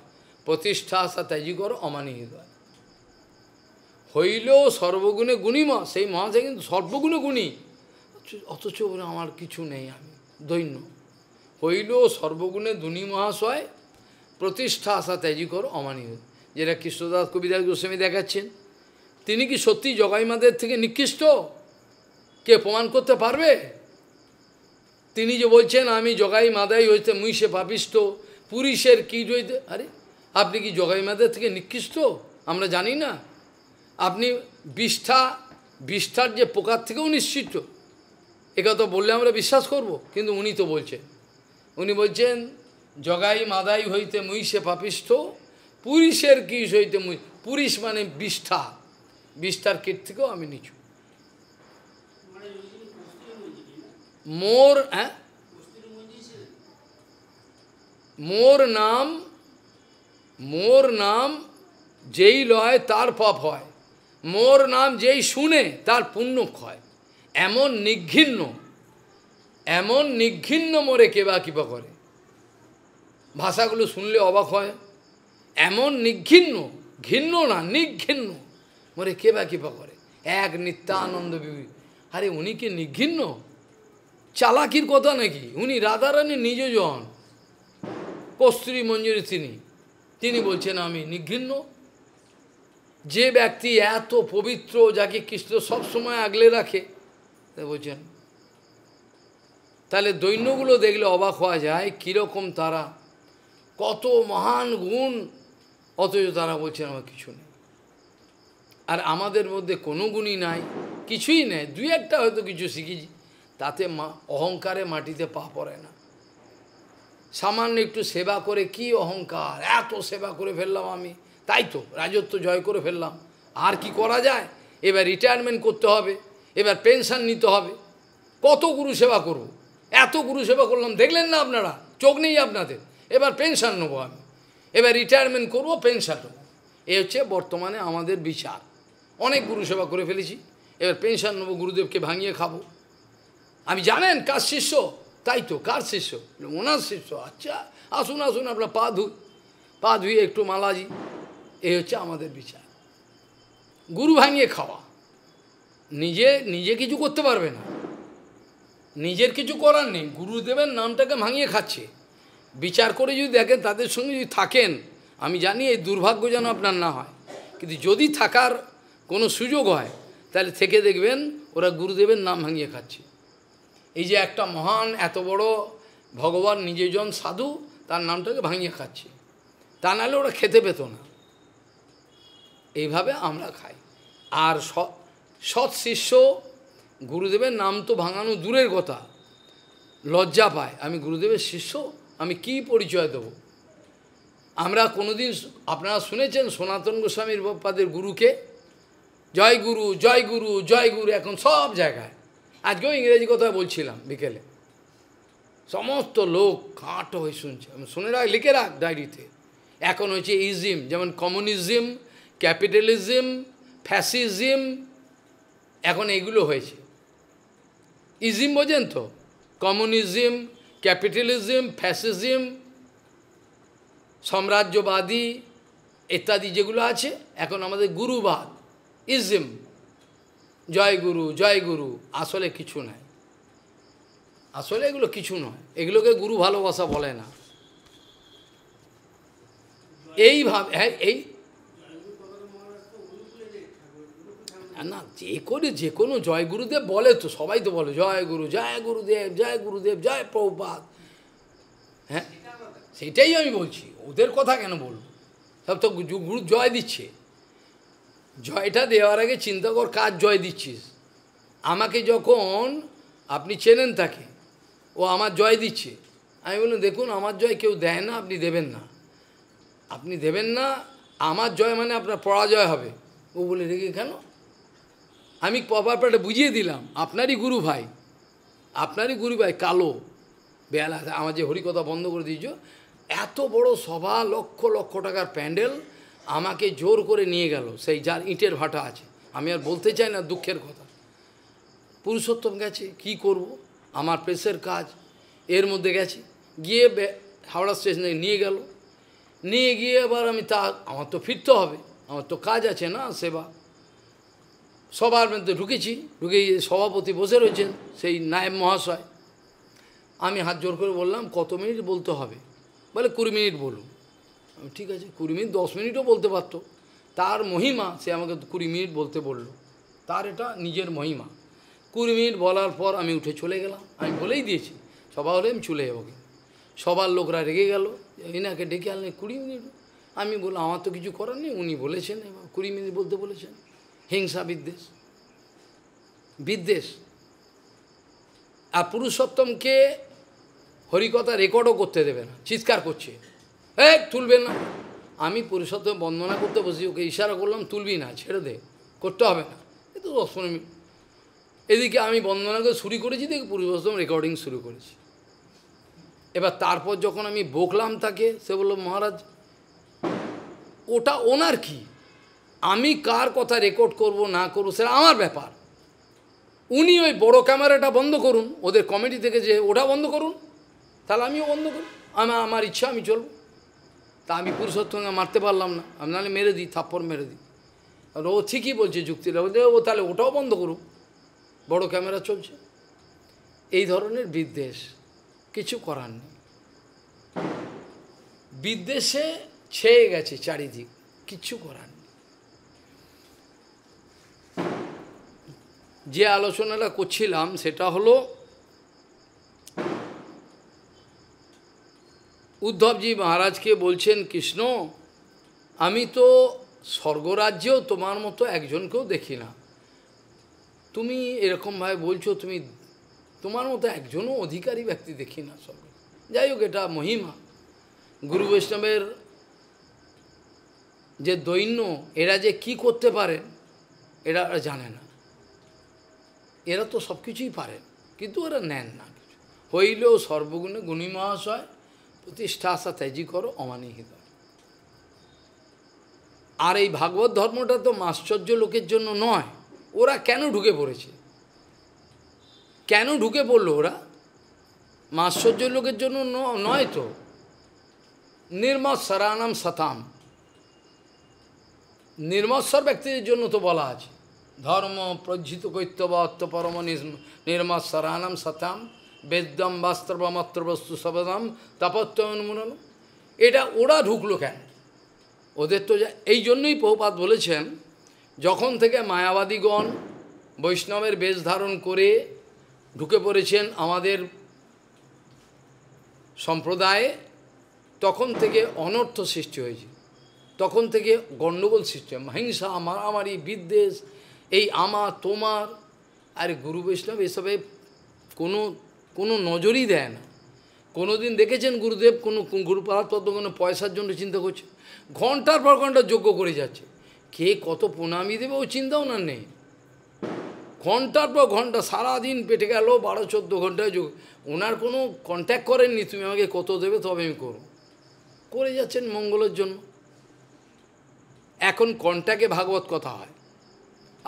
প্রতিষ্ঠা আশা ত্যাজি কর অমানি হৃদয়। হইলেও সর্বগুণে গুণী মা, সেই মহাশয় কিন্তু সর্বগুণে গুণী, অথচ আমার কিছু নেই, আমি দৈন্য। হইলেও সর্বগুণে গুণী মহাশয় প্রতিষ্ঠা আশা ত্যাজি কর অমানি হৃদয়, যেটা কৃষ্ণদাস কবিদাস গোস্বামী দেখাচ্ছেন। তিনি কি সত্যি জগাইমাদের থেকে নিকৃষ্ট? কে প্রমাণ করতে পারবে? তিনি যে বলছেন আমি জগাই মাদাই হইতে মুইশে পাপিষ্ট পুরুষের কি হইতে, আরে আপনি কি জগাইমাদের থেকে নিকৃষ্ট? আমরা জানি না। আপনি বিষ্ঠার যে পোকার থেকেও নিশ্চিত, একথা বললে আমরা বিশ্বাস করব, কিন্তু উনি তো বলছেন, উনি বলছেন জগাই মাদাই হইতে মুইশে পাপিষ্ট পুরুষের কীস হইতে, পুরুষ মানে বিষ্ঠা, বিষ্ঠার কীট থেকেও আমি নিচু। মোর, হ্যাঁ, মোর নাম যেই লয় তার পাপ হয়, মোর নাম যেই শুনে তার পুণ্য ক্ষয়। এমন নিঘিন্ন মোরে কেবা কিবা করে, ভাষাগুলো শুনলে অবাক হয়। এমন নিঘিন্ন, ঘিন্ন না, নিঘিন্ন মোরে কেবা কিবা করে এক নিত্যানন্দ বিবি। আরে উনি কি নিঘিন্ন? চালাকির কথা নাকি? উনি রাধারানী নিজজন, কস্তুরী মঞ্জুরি তিনি বলছেন আমি নিঘিন্ন। যে ব্যক্তি এত পবিত্র, যাকে কৃষ্ণ সব সময় আগলে রাখে, বুঝছেন, তাহলে দৈন্যগুলো দেখলে অবাক হওয়া যায় কীরকম তারা, কত মহান গুণ, অথচ তারা বলছেন আমার কিছু নেই। আর আমাদের মধ্যে কোনো গুণই নাই, কিছুই নেই, দুই একটা হয়তো কিছু শিখেছি, তাতে অহংকারে মাটিতে পা পড়ে না। সামান্য একটু সেবা করে কি অহংকার, এত সেবা করে ফেললাম আমি, তাই তো রাজত্ব জয় করে ফেললাম, আর কি করা যায়, এবার রিটায়ারমেন্ট করতে হবে, এবার পেনশন নিতে হবে, কত গুরু সেবা করব, এত গুরু সেবা করলাম, দেখলেন না আপনারা, চোখ নেই আপনাদের, এবার পেনশন নেবো আমি, এবার রিটায়ারমেন্ট করবো, পেনশন নেবো। এ হচ্ছে বর্তমানে আমাদের বিচার। অনেক গুরু সেবা করে ফেলেছি, এবার পেনশন নেবো, গুরুদেবকে ভাঙিয়ে খাবো। আমি জানেন কার শিষ্য, তাই তো কার শিষ্য, ওনার শিষ্য, আচ্ছা আসুন আসুন আপনার পা ধুই, পা ধুয়ে একটু মালাজি, এই হচ্ছে আমাদের বিচার। গুরু ভাঙিয়ে খাওয়া, নিজে কিছু করতে পারবে না, নিজের কিছু করার নেই, গুরুদেবের নামটাকে ভাঙিয়ে খাচ্ছে। বিচার করে যদি দেখেন, তাদের সঙ্গে যদি থাকেন, আমি জানি এই দুর্ভাগ্য যেন আপনার না হয়, কিন্তু যদি থাকার কোনো সুযোগ হয় তাহলে থেকে দেখবেন ওরা গুরুদেবের নাম ভাঙিয়ে খাচ্ছে। এই যে একটা মহান এত বড় ভগবান নিজেজন সাধু, তার নামটাকে ভাঙিয়ে খাচ্ছে, তা নাহলে ওরা খেতে পেত না। এইভাবে আমরা খাই। আর সৎ শিষ্য গুরুদেবের নাম তো ভাঙানো দূরের কথা, লজ্জা পায়, আমি গুরুদেবের শিষ্য, আমি কি পরিচয় দেব। আমরা কোনোদিন, আপনারা শুনেছেন সনাতন গোস্বামীর বাপ্পাদের গুরুকে জয় গুরু জয় গুরু জয় গুরু এখন সব জায়গায়। আজকেও ইংরেজি কথা বলছিলাম বিকেলে, সমস্ত লোক কাঁটো হয়ে শুনছে। আমি শুনে রাখ, লিখে রাখ ডায়েরিতে। এখন হয়েছে ইজম, যেমন কমিউনিজম, ক্যাপিটালিজম, ফ্যাসিজম, এখন এগুলো হয়েছে। ইজম বোঝেন তো? কমিউনিজম, ক্যাপিটালিজম, ফ্যাসিজম, সাম্রাজ্যবাদী ইত্যাদি যেগুলো আছে, এখন আমাদের গুরুবাদ, ইজম, জয় গুরু জয় গুরু। আসলে কিছু নয়, আসলে এগুলো কিছু নয়, এগুলোকে গুরু ভালোবাসা বলে না। এইভাবে হ্যাঁ, এই না যে করে যে কোনো জয় গুরুদেব বলে তো, সবাই তো বলে জয় গুরু জয় গুরুদেব জয় গুরুদেব জয় প্রভুপাদ। হ্যাঁ সেটাই আমি বলছি, ওদের কথা কেন বলবো, সব তো গুরু জয় দিচ্ছে। জয়টা দেওয়ার আগে চিন্তা কর, কার জয় দিচ্ছিস। আমাকে যখন আপনি চেনেন তাকে, ও আমার জয় দিচ্ছে, আমি বললাম দেখুন আমার জয় কেউ দেয় না, আপনি দেবেন না, আপনি দেবেন না, আমার জয় মানে আপনার পরাজয় হবে। ও বলে রেখে কেন, আমি প্রপারটা বুঝিয়ে দিলাম, আপনারই গুরু ভাই, আপনারই গুরু ভাই কালো বেলা, আমার যে হরিকথা বন্ধ করে দিয়েছ, এত বড় সভা, লক্ষ লক্ষ টাকার প্যান্ডেল, আমাকে জোর করে নিয়ে গেল সেই যার ইটের ভাটা আছে। আমি আর বলতে চাই না দুঃখের কথা, পুরুষোত্তম গেছে, কি করব, আমার প্রেসের কাজ এর মধ্যে গেছে, গিয়ে হাওড়া স্টেশনে নিয়ে গেল, নিয়ে গিয়ে আবার আমি তা, আমার তো ফিরতে হবে, আমার তো কাজ আছে না, সেবা। সবার মধ্যে ঢুকেছি, ঢুকে সভাপতি বসে রয়েছেন, সেই নায়েব মহাশয়। আমি হাত জোর করে বললাম কত মিনিট বলতে হবে, বলে 20 মিনিট বলুন। ঠিক আছে 20 মিনিট, 10 মিনিটও বলতে পারতো, তার মহিমা, সে আমাকে 20 মিনিট বলতে বলল, তার এটা নিজের মহিমা। 20 মিনিট বলার পর আমি উঠে চলে গেলাম, আমি বলেই দিয়েছি সভা হলে আমি চলে যাবো। সবার লোকরা রেগে গেল, এনাকে ডেকে আনলে 20 মিনিট। আমি বললাম আমার তো কিছু করার নেই, উনি বলেছেন, 20 মিনিট বলতে বলেছেন। হিংসা, বিদ্বেষ, বিদ্বেষ। আর পুরুষোত্তমকে হরিকথা রেকর্ডও করতে দেবে না, চিৎকার করছে এই তুলবে না। আমি পুরুষোত্তম বন্দনা করতে বসি, ওকে ইশারা করলাম তুলবি না, ছেড়ে দে, করতে হবে না, এ তো 10-15 মিনিট। এদিকে আমি বন্দনাকে শুরু করেছি, দেখি পুরুষোত্তম রেকর্ডিং শুরু করেছি। এবার তারপর যখন আমি বকলাম তাকে, সে বলল মহারাজ ওটা ওনার কি, আমি কার কথা রেকর্ড করব না করব সেটা আমার ব্যাপার, উনি ওই বড় ক্যামেরাটা বন্ধ করুন, ওদের কমিটি থেকে যে ওটা বন্ধ করুন, তাহলে আমিও বন্ধ করুন, আমার ইচ্ছা, আমি চলব। তা আমি পুরুষোত্তমকে মারতে পারলাম না, আমি নাহলে মেরে দিই, থাপ্পড় মেরে দিই। আর ও ঠিকই বলছে, যুক্তিটা ও তাহলে ওটাও বন্ধ করুক, বড় ক্যামেরা চলছে। এই ধরনের বিদ্বেষ, কিছু করার নেই, বিদ্বেষে ছেয়ে গেছে চারিদিক, কিচ্ছু করার নেই। যে আলোচনাটা করছিলাম সেটা হলো উদ্ধবজি মহারাজকে বলছেন কৃষ্ণ আমি তো স্বর্গরাজ্যেও তোমার মতো একজনকেও দেখি না, তুমি এরকমভাবে বলছো, তুমি তোমার মতো একজনও অধিকারী ব্যক্তি দেখি না স্বর্গ। যাই হোক এটা মহিমা, গুরু বৈষ্ণবের যে দৈন্য, এরা যে কি করতে পারেন এরা জানে না, এরা তো সব কিছুই পারেন কিন্তু এরা নেন না কিছু। হইলেও সর্বগুণে গুণী মহাশয় প্রতিষ্ঠা ত্যাজি করো অমানিহিত। আর এই ভাগবত ধর্মটা তো আশ্চর্য লোকের জন্য নয়, ওরা কেন ঢুকে পড়েছে, কেন ঢুকে পড়লো ওরা? আশ্চর্য লোকের জন্য নয় তো, নির্মৎসরানাম সতাম, নির্মৎসর ব্যক্তিদের জন্য তো বলা আছে, ধর্ম প্রজ্জিত কৈত্যবাত্ম পরম নির্মৎসরানাম সতাম বেদম বাস্তবমাত্র বস্তু সবদাম তাপত্য উন্মূলন। এটা ওরা ঢুকলো কেন? ওদের তো এই জন্যই প্রভুপাদ বলেছেন, যখন থেকে মায়াবাদীগণ বৈষ্ণবের বেশ ধারণ করে ঢুকে পড়েছেন আমাদের সম্প্রদায়ে, তখন থেকে অনর্থ সৃষ্টি হয়েছে, তখন থেকে গণ্ডগোল সৃষ্টি হয়, হিংসা, মারামারি, বিদ্বেষ, এই আমার তোমার। আর গুরু বৈষ্ণব এসবে কোনো নজরই দেয় না। কোনোদিন দেখেছেন গুরুদেব কোনো গুরুপাদ পদ্ম কোনো পয়সার জন্য চিন্তা করছে? ঘন্টার পর ঘন্টা যজ্ঞ করে যাচ্ছে, কে কত প্রণামী দেবে ও চিন্তাও না নেই, ঘন্টার পর ঘন্টা সারাদিন পেটে গেল 12-14 ঘন্টায় যোগ। ওনার কোনো কন্ট্যাক্ট করেননি তুমি আমাকে কত দেবে তবে আমি করো, করে যাচ্ছেন মঙ্গলের জন্য। এখন কন্ট্যাক্টে ভাগবত কথা হয়,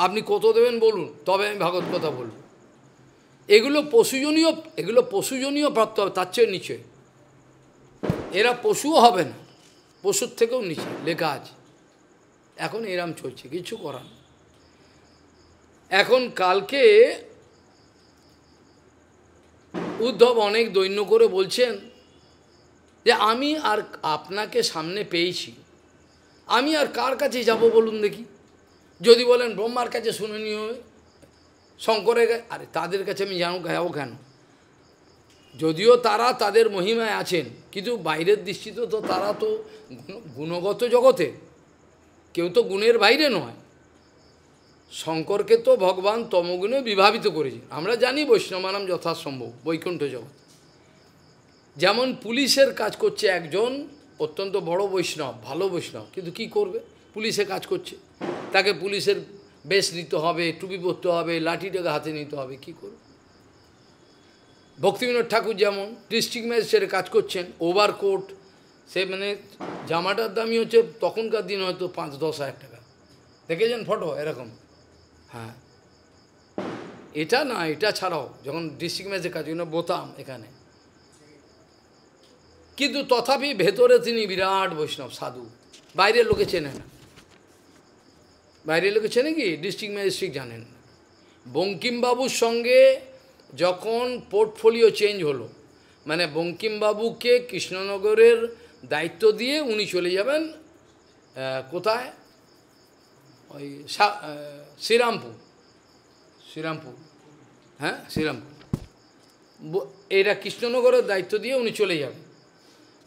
আপনি কত দেবেন বলুন তবে আমি ভাগবত কথা বলব। এগুলো পশুজনীয় প্রাপ্ত হবে, তার চেয়ে নিচে এরা পশুও হবে না, পশুর থেকেও নিচে লেখা আছে। এখন এরাম চলছে, কিছু করার। এখন কালকে উদ্ধব অনেক দৈন্য করে বলছেন যে আমি আর আপনাকে সামনে পেয়েছি, আমি আর কার কাছে যাব বলুন দেখি? যদি বলেন ব্রহ্মার কাছে শুনে নিয়ে শঙ্করের কাছে, আরে তাদের কাছে আমি যাবো কেন? যদিও তারা তাদের মহিমায় আছেন কিন্তু বাইরের দৃষ্টিতে তো তারা তো গুণগত জগতে, কেউ তো গুণের বাইরে নয়। শঙ্করকে তো ভগবান তমগুণে বিভাবিত করেছেন, আমরা জানি বৈষ্ণবানাম যথাসম্ভব বৈকুণ্ঠ জগৎ। যেমন পুলিশের কাজ করছে একজন অত্যন্ত বড় বৈষ্ণব, ভালো বৈষ্ণব, কিন্তু কি করবে, পুলিশে কাজ করছে, তাকে পুলিশের বেশ নিতে হবে, টুপি পরতে হবে, লাঠিটাকে হাতে নিতে হবে, কি করবে? ভক্তিবিনোদ ঠাকুর যেমন ডিস্ট্রিক্ট ম্যাজিস্ট্রেটের কাজ করছেন, ওভার কোট, সে মানে জামাটার দামই হচ্ছে তখনকার দিন হয়তো 5-10 হাজার টাকা, দেখেছেন ফটো এরকম। হ্যাঁ, এটা না, এটা ছাড়াও যখন ডিস্ট্রিক্ট ম্যাজিস্ট্রেট কাজ করেন বোতাম এখানে, কিন্তু তথাপি ভেতরে তিনি বিরাট বৈষ্ণব সাধু। বাইরের লোকে চেনে না, বাইরের লোকে চেনে কি ডিস্ট্রিক্ট ম্যাজিস্ট্রেট জানেন। বঙ্কিমবাবুর সঙ্গে যখন পোর্টফোলিও চেঞ্জ হলো, মানে বঙ্কিমবাবুকে কৃষ্ণনগরের দায়িত্ব দিয়ে উনি চলে যাবেন কোথায়, ওই শ্রীরামপুর, শ্রীরামপুর, হ্যাঁ শ্রীরামপুর, এরা কৃষ্ণনগরের দায়িত্ব দিয়ে উনি চলে যাবেন।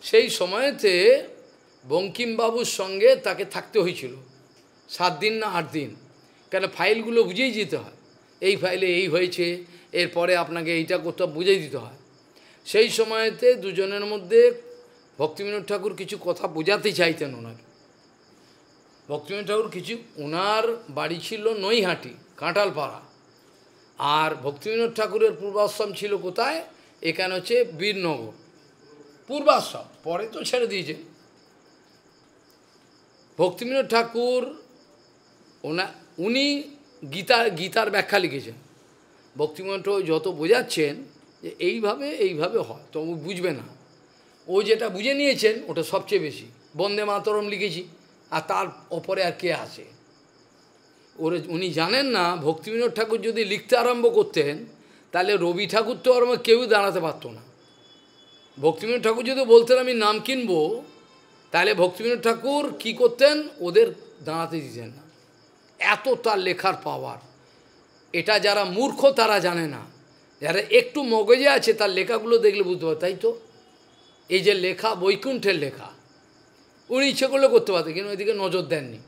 সেই সময়তে বঙ্কিমবাবুর সঙ্গে তাকে থাকতে হয়েছিল 7 দিন না 8 দিন, কেন ফাইলগুলো বুঝিয়ে দিতে হয়, এই ফাইলে এই হয়েছে, এরপরে আপনাকে এইটা করতে বুঝিয়ে দিতে হয়। সেই সময়তে দুজনের মধ্যে ভক্তিবিনোদ ঠাকুর কিছু কথা বোঝাতে চাইতেন ওনাকে। ভক্তিবিনোদ ঠাকুর কিছু, ওনার বাড়ি ছিল নৈহাটি কাঁঠালপাড়া, আর ভক্তিবিনোদ ঠাকুরের পূর্বাশ্রম ছিল কোথায়, এখানে হচ্ছে বীরনগর পূর্বাশ্রম, পরে তো ছেড়ে দিয়েছে। ভক্তিবিনোদ ঠাকুর উনি গীতার ব্যাখ্যা লিখেছেন, ভক্তিবিনোদ ঠাকুর যত বোঝাচ্ছেন যে এইভাবে এইভাবে হয়, তো ও বুঝবে না, ও যেটা বুঝে নিয়েছেন ওটা সবচেয়ে বেশি। বন্দে মাতরম লিখেছি, আর তার ওপরে আর কে আছে? ওরে উনি জানেন না। ভক্তিবিনোদ ঠাকুর যদি লিখতে আরম্ভ করতেন তাহলে রবি ঠাকুর তো আর কেউ দাঁড়াতে পারতো না। ভক্তিবিনোদ ঠাকুর যদি বলতেন আমি নাম কিনবো, তাহলে ভক্তিবিনোদ ঠাকুর কি করতেন, ওদের দাঁড়াতে দিতেন না। এত তার লেখার পাওয়ার। এটা যারা মূর্খ তারা জানে না, যারা একটু মগজে আছে তার লেখাগুলো দেখলে বুঝতে পারে। তাই তো এই যে লেখা বৈকুণ্ঠের লেখা উনি ইচ্ছে করলে করতে পারতেন, কিন্তু এদিকে নজর দেননি।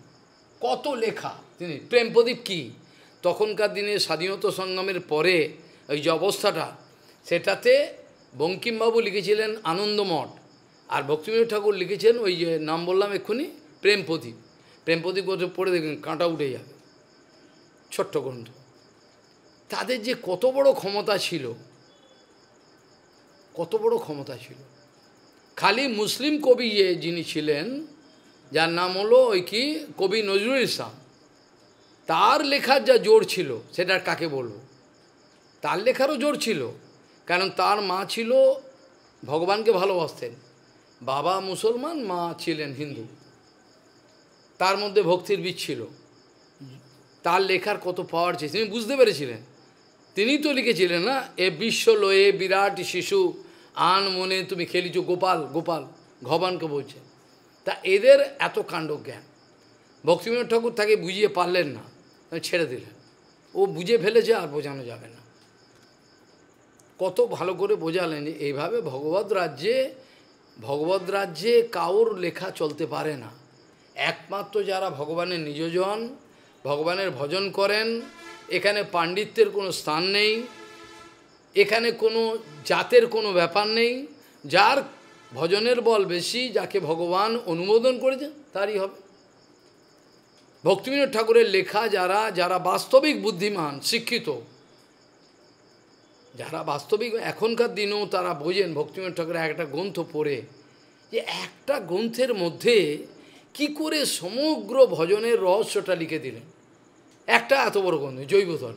কত লেখা তিনি প্রেমপ্রদীপ কী তখনকার দিনে স্বাধীনতা সংগ্রামের পরে ওই যে অবস্থাটা, সেটাতে বঙ্কিমবাবু লিখেছিলেন আনন্দমঠ, আর ভক্তিবিনোদ ঠাকুর লিখেছেন ওই যে নাম বললাম এক্ষুনি প্রেমপ্রদীপ। প্রেমপ্রদীপ পড়ে দেখেন কাঁটা উঠে যাবে, ছোট্ট গ্রন্থ। তাদের যে কত বড় ক্ষমতা ছিল, কত বড় ক্ষমতা ছিল। খালি মুসলিম কবি যিনি ছিলেন, যার নাম হলো ওই কি কবি নজরুল ইসলাম, তার লেখার যা জোর ছিল সেটা কাকে বলবো, তার লেখারও জোর ছিল। কারণ তার মা ছিল ভগবানকে ভালোবাসতেন, বাবা মুসলমান, মা ছিলেন হিন্দু, তার মধ্যে ভক্তির বীজ ছিল। তার লেখার কত পাওয়ার ছিল তিনি বুঝতে পেরেছিলেন, তিনি তো লিখেছিলেন না, এ বিশ্ব লয়ে বিরাট শিশু আন মনে তুমি খেলিছ গোপাল, গোপাল ভগবানকে বলছে। তা এদের এত কাণ্ড জ্ঞান ভক্তিবিনোদ ঠাকুর তাকে বুঝিয়ে পারলেন না, ছেড়ে দিলেন। ও বুঝে ফেলেছে, আর বোঝানো যাবে না। কত ভালো করে বোঝালেন এইভাবে ভগবত রাজ্যে কাউর লেখা চলতে পারে না। একমাত্র যারা ভগবানের নিজজন, ভগবানের ভজন করেন, এখানে পাণ্ডিত্যের কোনো স্থান নেই, এখানে কোনো জাতের কোনো ব্যাপার নেই। যার ভজনের বল বেশি, যাকে ভগবান অনুমোদন করেছে তারই হবে। ভক্তিবিনোদ ঠাকুরের লেখা যারা যারা বাস্তবিক বুদ্ধিমান শিক্ষিত, যারা বাস্তবিক এখনকার দিনেও তারা বোঝেন ভক্তিবিনোদ ঠাকুরের একটা গ্রন্থ পড়ে যে একটা গ্রন্থের মধ্যে কি করে সমগ্র ভজনের রহস্যটা লিখে দিলেন। একটা এত বড় গ্রন্থ জৈবধন,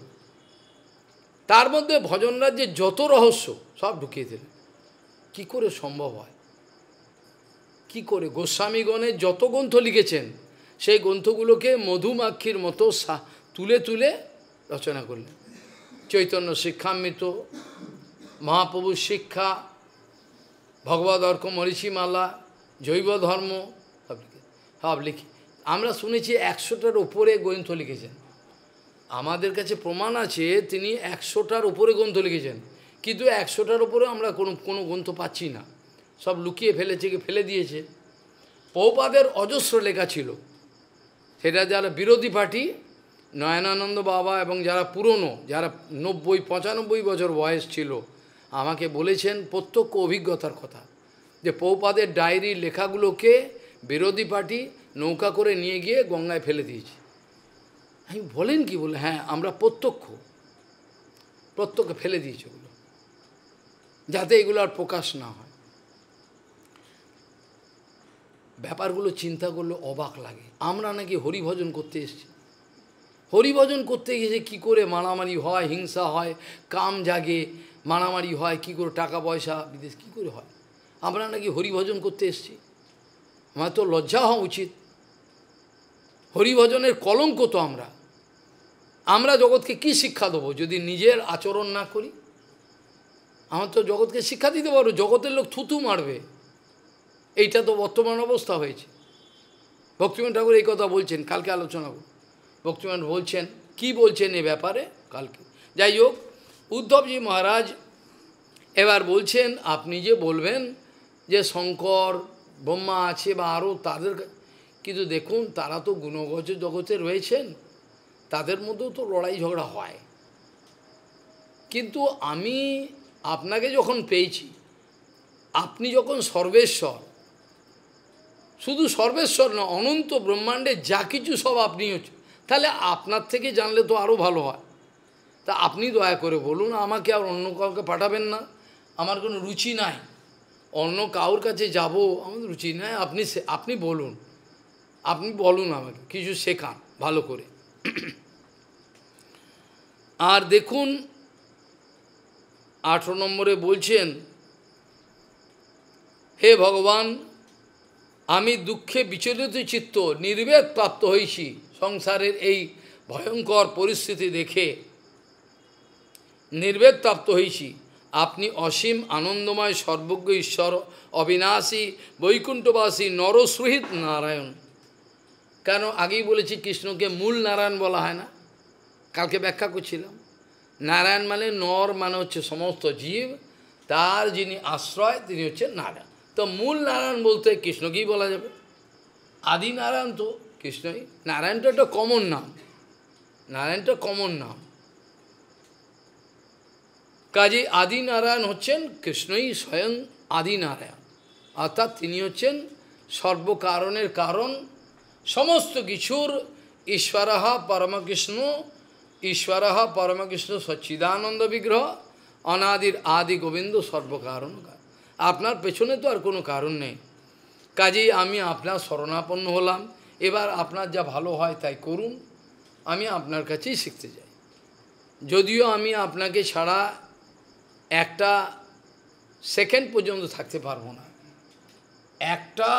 তার মধ্যে ভজন রাজ্যে যত রহস্য সব ঢুকিয়ে দিলেন। কি করে সম্ভব হয়? কি করে? গোস্বামীগণে যত গ্রন্থ লিখেছেন সেই গ্রন্থগুলোকে মধুমাক্ষির মতো তুলে তুলে রচনা করলেন। চৈতন্য শিক্ষামৃত, মহাপ্রভুর শিক্ষা, ভগবদ অর্ক মরিচিমালা, জৈব ধর্ম সব লিখি। আমরা শুনেছি 100টার উপরে গ্রন্থ লিখেছেন। আমাদের কাছে প্রমাণ আছে তিনি 100টার উপরে গ্রন্থ লিখেছেন, কিন্তু 100টার উপরে আমরা কোনো গ্রন্থ পাচ্ছি না। সব লুকিয়ে ফেলেছে, ফেলে দিয়েছে। পৌপাদের অজস্র লেখা ছিল, সেটা যারা বিরোধী পার্টি নয়নানন্দ বাবা এবং যারা পুরনো, যারা 90-95 বছর বয়স ছিল, আমাকে বলেছেন প্রত্যক্ষ অভিজ্ঞতার কথা যে পৌপাদের ডায়েরির লেখাগুলোকে বিরোধী পার্টি নৌকা করে নিয়ে গিয়ে গঙ্গায় ফেলে দিয়েছে। আমি বলেন কি বলে, হ্যাঁ আমরা প্রত্যক্ষ ফেলে দিয়েছি ওগুলো, যাতে এগুলো আর প্রকাশ না হয়। ব্যাপারগুলো চিন্তা করলে অবাক লাগে। আমরা নাকি হরিভজন করতে এসেছি, হরিভজন করতে গেছে কি করে মারামারি হয়, হিংসা হয়, কাম জাগে, মারামারি হয়, কি করে টাকা পয়সা বিদেশ কি করে হয়। আমরা নাকি হরিভজন করতে এসেছি, আমার তো লজ্জা হওয়া উচিত। হরিভজনের কলঙ্ক তো আমরা জগৎকে কি শিক্ষা দেবো যদি নিজের আচরণ না করি? আমার তো জগৎকে শিক্ষা দিতে পারবো, জগতের লোক থুতু মারবে। এইটা তো বর্তমান অবস্থা হয়েছে। ভক্তিবিনোদ ঠাকুর এই কথা বলছেন, কালকে আলোচনা করব। ভক্তিবিনোদ বলছেন, কি বলছেন এ ব্যাপারে কালকে। যাই হোক, উদ্ধবজি মহারাজ এবার বলছেন আপনি যে বলবেন যে শঙ্কর ব্রহ্মা আছে বা আরও, তাদের কিন্তু দেখুন তারা তো গুণগত জগতে রয়েছেন, তাদের মধ্যেও তো লড়াই ঝগড়া হয়। কিন্তু আমি আপনাকে যখন পেয়েছি, আপনি যখন সর্বেশ্বর, শুধু সর্বেশ্বর না, অনন্ত ব্রহ্মাণ্ডে যা কিছু সব আপনি হচ্ছে, তাহলে আপনার থেকে জানলে তো আরও ভালো হয়। তা আপনি দয়া করে বলুন, আমাকে আর অন্য কাউকে পাঠাবেন না, আমার কোনো রুচি নাই, অন্য কাউর কাছে যাব আমাদের রুচি নাই। আপনি বলুন আমাকে কিছু শেখান ভালো করে। আর দেখুন 8 নম্বরে বলছেন, হে ভগবান, আমি দুঃখে বিচলিত চিত্ত নির্বেদ প্রাপ্ত হয়েছি। সংসারের এই ভয়ঙ্কর পরিস্থিতি দেখে নির্বেদ প্রাপ্ত হয়েছি। আপনি অসীম আনন্দময় সর্বজ্ঞ ঈশ্বর, অবিনাশী বৈকুণ্ঠবাসী নরসুহিত নারায়ণ। কেন আগেই বলেছি কৃষ্ণকে মূল নারায়ণ বলা হয় না, কালকে ব্যাখ্যা করছিলাম। नारायण माने नर मान हे समस्त जीव तार जिन्हें आश्रय तिनि हे नारायण। तो मूल नारायण बोलते कृष्ण की बोला जाए आदि नारायण तो कृष्ण ही। नारायण तो एक कमन नाम, नारायण तो कमन नाम काजे आदि नारायण हच्छेन कृष्ण ही स्वयं आदि नारायण अर्थात तिनि हच्छेन सर्वकारणेर कारण समस्त किछुर ईश्वरः परमकृष्ण। ईश्वरः परमकृष्ण सच्चिदानंद विग्रह अनादिर आदि गोविंद सर्वकारण कारण आपनार पेछने तो आर कोनो कारण नहीं। काजेई आमी आपनार शरणापन्न होलाम। एबार आपनार जा भालो हय ताई करुन, आमी आपनार काछेई शिखते जाई। जदिओ आमी आपनाके छाड़ा एकटा सेकेंड पर्यन्त थाकते पारबो ना, एकटा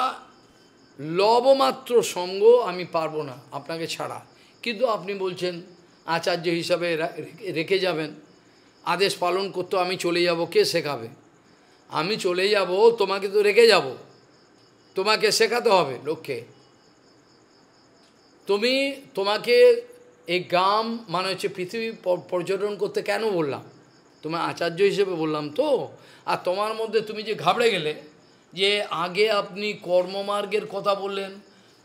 लवमात्र संग आमी पारबो ना आपनाके छाड़ा, किन्तु आपनि बोलछेन आचार्य हिसाब से रेखे जाबेन आदेश पालन करते आमी चले जाब। के शेखाबे? आमी चले जाब तोमाके तो रेखे जाब, तोमाके शेखाते हबे लोकके। तुमी तोमाके ए ग्राम माने हच्छे पृथ्वी पर्यटन करते केन बोललाम, तोमार आचार्य हिसेबे बोललाम तो। आर तोमार मध्ये तुमी जे घाबड़े गेले जे आगे आपनी कर्ममार्गेर कथा बोललेन,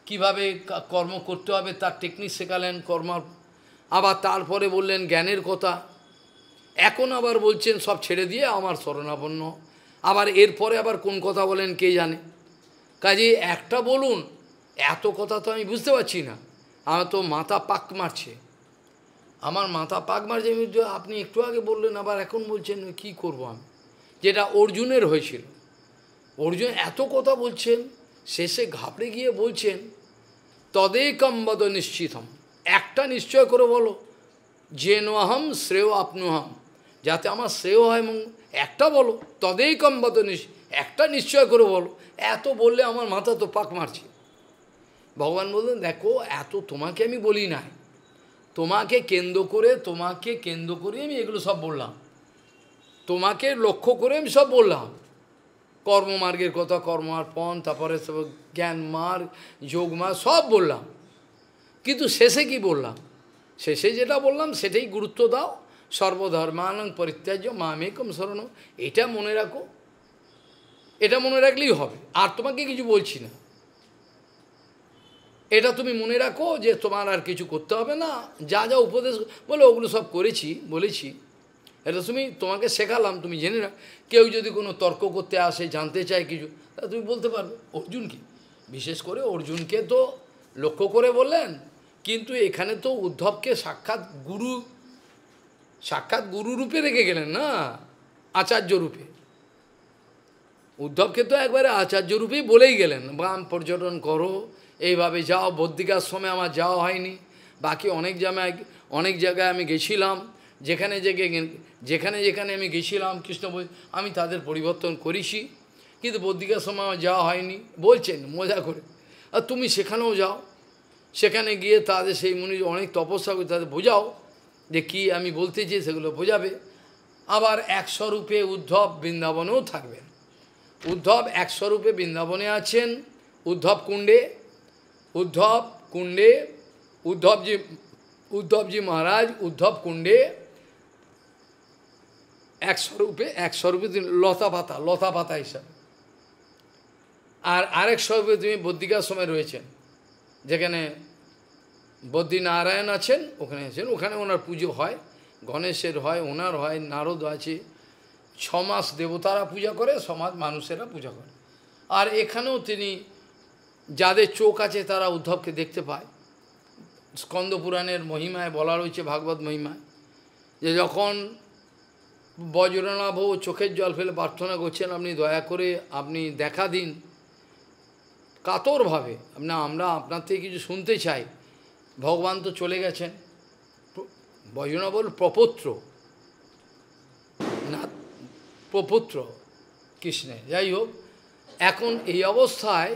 किभाबे कर्म करते हबे तार टेक्निक शेखालेन कर्म, आबार तारपरे बोललेन ज्ञानेर कथा, एकोन आबार बोलछेन सब छेड़े दिए आमार शरणापन्न। आबार एरपरे आबार कोन कथा बोलेन के जाने। काजेई एकटा बोलुन, एत कथा तो आमि बुझते पारछि ना, आमार तो माथा पाक मारछे, आमार माथा पाक मारछे। आपनि एकटू आगे बोललेन आबार एखन बोलछेन, कि करब आमि? जेटा अर्जुनेर हयेछिल, अर्जुन एत कथा बोलछेन, शेषे घाबड़े गिये बोलछेन तदेकं वद निश्चितम्, एकटा निश्चय करे बोलो जेनोहम श्रेय आपनोहम, जाते आमार श्रेय हय। एकटा बोलो तदेकं वद निश्चितम्, एकटा निश्चय करे बोलो। एत बोलले आमार माथा तो पाक मारछे। भगवान बोलेन देखो एत तोमाके आमि बोली ना, तोमाके केंद्र करे, तोमाके केंद्र करे आमि एगुलो सब बोललाम, तोमाके लक्ष्य करे आमि सब बोललाम। कर्ममार्गेर कथा, कर्मार्पण, तारपरे सब ज्ञान मार्ग, योग मार्ग सब बोललाम, किन्तु शेषे कि बोललाम? शेषे जेटा बोललाम सेटाई गुरुत्व दाओ। सर्वधर्मानां परित्याज्य मामेकं शरणं, एटा मने राखो, एटा मने राखलेई हबे। आर तोमाके किछु बोलछि ना, एटा तुमि मने राखो जे तोमार आर किछु करते हबे ना। जा जा उपदेश बोले ओगुलो सब करेछि, बोलेछि, एटा तुमि तोमाके शेखालाम, तुमि जेने राखो। केउ जदि कोनो तर्क करते आसे, जानते चाय किछु, ताहले तुमि बोलते पारबे। अर्जुन कि विशेष करे अर्जुनके तो लक्ष्य करे बोललेन, किन्तु एखाने तो उद्धवके साक्षात गुरु रूपे रेखे गेलेन ना, आचार्य रूपे। उद्धवके तो एकबारे आचार्य रूपे बोलेई गेलेन ग्राम पर्यटन करो, एइभावे जाओ, बौद्धिकाश्रमे आमार जाओया हयनि, बाकी अनेक जायगाय आमि गेछिलाम, जेखाने आमि गेछिलाम कृष्ण बोले आमि तादेर परिवर्तन करेछि, किन्तु बौद्धिकाश्रमे आमार जाओया हयनि बोलछेन मजा करे। और तुम सेखानेও जाओ, সেখানে গিয়ে তাদের সেই মুনি অনেক তপস্যা করে তাদের বোঝাও যে কি আমি বলতে চাই সেগুলো বোঝাবে। আবার এক স্বরূপে উদ্ধব বৃন্দাবনেও থাকবেন। উদ্ধব এক স্বরূপে বৃন্দাবনে আছেন, উদ্ধব কুণ্ডে, উদ্ধব কুণ্ডে, উদ্ধবজি মহারাজ উদ্ধব কুণ্ডে এক স্বরূপে লতা পাতা হিসাবে। আর আরেক স্বরূপে তুমি বদ্রিকাশ্রমে রয়েছেন, যেখানে বদ্রীনারায়ণ আছেন, ওখানে ওনার পুজো হয়, গণেশের হয়, ওনার হয়, নারদ আছে, ছমাস দেবতারা পূজা করে, সমাজ মানুষেরা পূজা করে। আর এখানেও তিনি যাদের চোখ আছে তারা উদ্ধবকে দেখতে পায়। স্কন্দ পুরাণের মহিমায় বলা রয়েছে, ভাগবত মহিমায়, যে যখন বজ্রনাভ চোখের জল ফেলে প্রার্থনা করছেন আপনি দয়া করে আপনি দেখা দিন, कातर भावे अपनाते कि सुनते चाई। भगवान तो चले गेछेन, बजनाबल प्रपुत्र कृष्णे जाई होक। एखन एई अवस्थाय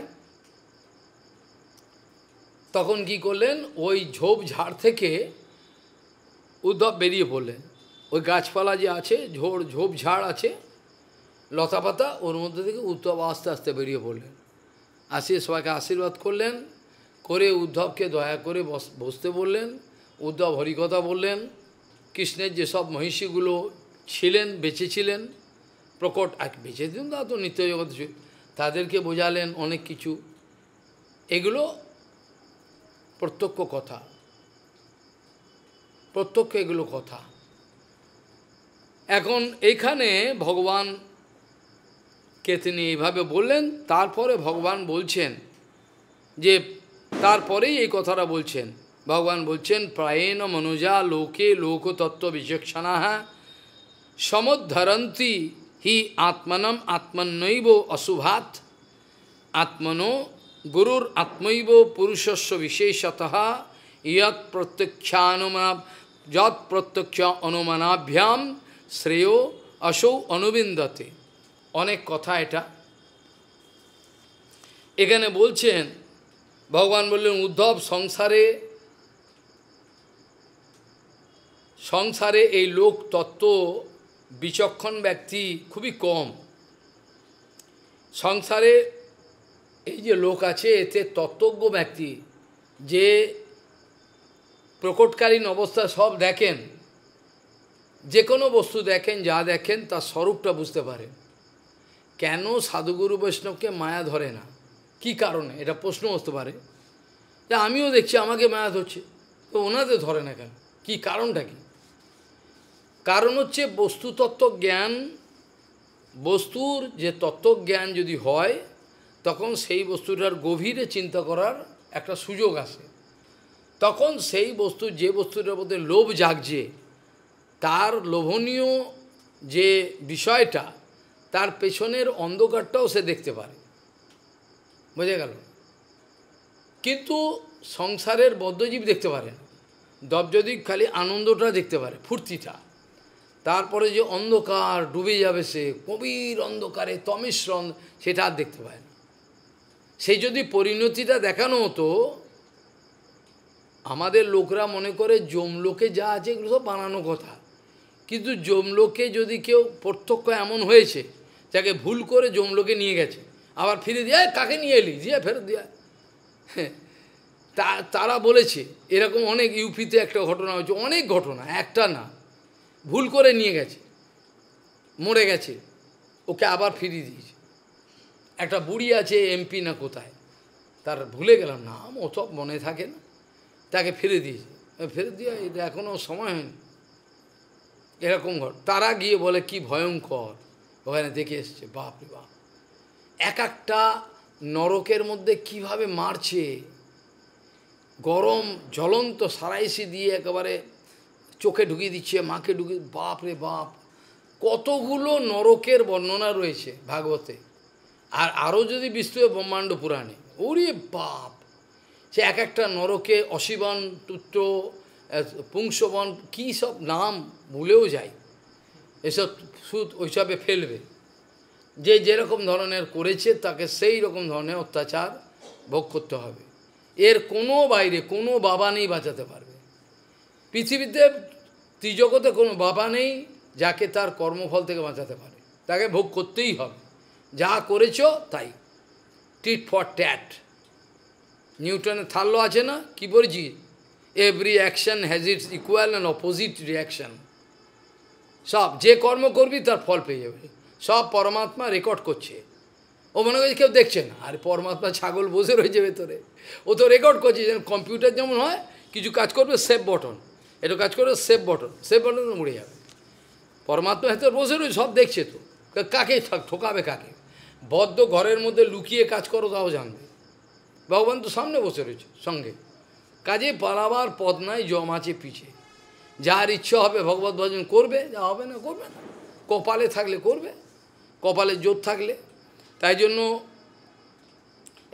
तखन कि करलेन, ओई झोपझाड़ थेके उद्धव बेरिये पड़लेन। ओई गाछपाला जे आछे, झोड़ झोपझाड़ आछे, लतापाता, ओर मध्य थेके उद्धव आस्ते आस्ते बेरिये पड़लेन। आसिए सबाइके आशीर्वाद करलें, उद्धव के दया करे बसते बोलें। उद्धव हरिकथा बोलें, কৃষ্ণের যেসব মহিষীগুলো ছিলেন বেঁচে ছিলেন প্রকট এক বেঁচে দিন তা তো নিত্য জগৎ তাদেরকে বোঝালেন অনেক কিছু। এগুলো প্রত্যক্ষ কথা, প্রত্যক্ষ এগুলো কথা। এখন এইখানে ভগবান কে তিনি এইভাবে বললেন, তারপরে ভগবান বলছেন যে তারপরেই এই কথাটা বলছেন। ভগবান বলছেন প্রায়েণ মনুজা লোকে লোকতত্ত্ব বিচক্ষণাঃ সমুদ্ধরন্তি হি আত্মনম আত্মনৈব অশুভাত আত্মনো গুরুর আত্মৈব পুরুষস্য বিশেষতঃ ইয়ৎ প্রত্যক্ষানুমনা যৎ প্রত্যক্ষ অনুমানাভ্যাম শ্রেয় অসৌ অনুবিন্দতে। অনেক কথা এটা এখানে বলছেন। ভগবান বললেন উদ্ধব সংসারে সংসারে এই লোক তত্ত্ব বিচক্ষণ ব্যক্তি খুবই কম। সংসারে এই যে লোক আছে এতে তত্ত্বজ্ঞ ব্যক্তি যে প্রকটকালীন অবস্থা সব দেখেন, যে কোনো বস্তু দেখেন, যা দেখেন তার স্বরূপটা বুঝতে পারেন। কেন সাধুগুরু বৈষ্ণবকে মায়া ধরে না, কি কারণে? এটা প্রশ্ন আসতে পারে যে আমিও দেখছি আমাকে মায়া ধরছে, তো ওনাদের ধরে না কেন, কি কারণটা কি? কারণ হচ্ছে বস্তুতত্ত্ব জ্ঞান। বস্তুর যে তত্ত্বজ্ঞান যদি হয় তখন সেই বস্তুটার গভীরে চিন্তা করার একটা সুযোগ আসে। তখন সেই বস্তু যে বস্তুটার মধ্যে লোভ জাগছে তার লোভনীয় যে বিষয়টা তার পেছনের অন্ধকারটাও সে দেখতে পারে, বোঝা গেল। কিন্তু সংসারের বদ্ধজীব দেখতে পারে না। দবজদীব খালি আনন্দটা দেখতে পারে, ফুর্তিটা। তারপরে যে অন্ধকার ডুবে যাবে সে কবির অন্ধকারে তমিশ্রণ সেটা আর দেখতে পায় না। সেই যদি পরিণতিটা দেখানো হতো, আমাদের লোকরা মনে করে যমলোকে যা আছে এগুলো সব বানানো কথা, কিন্তু যমলোকে যদি কেউ প্রত্যক্ষ এমন হয়েছে যাকে ভুল করে যমলোকে নিয়ে গেছে, আবার ফিরে দিয়ে কাকে নিয়ে এলি, দিয়ে ফেরত দিয়ে তারা বলেছে। এরকম অনেক ইউপিতে একটা ঘটনা হয়েছে, অনেক ঘটনা, একটা না, ভুল করে নিয়ে গেছে, মরে গেছে, ওকে আবার ফিরিয়ে দিয়েছে। একটা বুড়ি আছে এমপি না কোথায়, তার ভুলে গেলাম নাম, ও সব মনে থাকে না, তাকে ফিরে দিয়েছে। ফেরত দিয়ে এটা এখনও সময় হয়নি, এরকম ঘট। তারা গিয়ে বলে কি ভয়ঙ্কর, ওখানে দেখে এসছে, বাপরে বাপ, এক একটা নরকের মধ্যে কিভাবে মারছে, গরম জ্বলন্ত সারাইসি দিয়ে একেবারে চোখে ঢুকিয়ে দিচ্ছে, মাকে ঢুকিয়ে, বাপ রে বাপ। কতগুলো নরকের বর্ণনা রয়েছে ভাগবতে, আর আরও যদি বিস্তৃত ব্রহ্মাণ্ড পুরাণে, ওরে বাপ। সে এক একটা নরকে অশিবন তুত্র পুংসবন কী সব নাম ভুলেও যায়, এসব সুদ ওইসবে ফেলবে। যে যেরকম ধরনের করেছে তাকে সেই রকম ধরনের অত্যাচার ভোগ করতে হবে। এর কোনো বাইরে কোনো বাবা নেই বাঁচাতে পারবে। পৃথিবীতে ত্রিজগতে কোনো বাবা নেই যাকে তার কর্মফল থেকে বাঁচাতে পারে, তাকে ভোগ করতেই হবে। যা করেছ তাই, টিট ফর ট্যাট। নিউটনের থার্ড ল আছে না, কি বলছি, every action has its equal and opposite reaction. সব যে কর্ম করবি তার ফল পেয়ে যাবে। সব পরমাত্মা রেকর্ড করছে। ও মনে করছে কেউ দেখছে না, আর পরমাত্মা ছাগল বসে রয়েছে ভেতরে, ও তো রেকর্ড করছে। যেন কম্পিউটার যেমন হয়, কিছু কাজ করবে সেভ বটন, এটা কাজ করবে সেভ বটন, সেভ বটন উড়ে যাবে। পরমাত্মা ভেতরে বসে রয়েছে, সব দেখছে। তো কাকে ঠোকাবে, কাকে? বদ্ধ ঘরের মধ্যে লুকিয়ে কাজ করো তাও জানবে। ভগবান তো সামনে বসে রয়েছে সঙ্গে, কাজে পালাবার পথ নাই, জম আছে পিছে। যার ইচ্ছা হবে ভগবত ভজন করবে, যা হবে না করবে না, কপালে থাকলে করবে, কপালে জোর থাকলে। তাই জন্য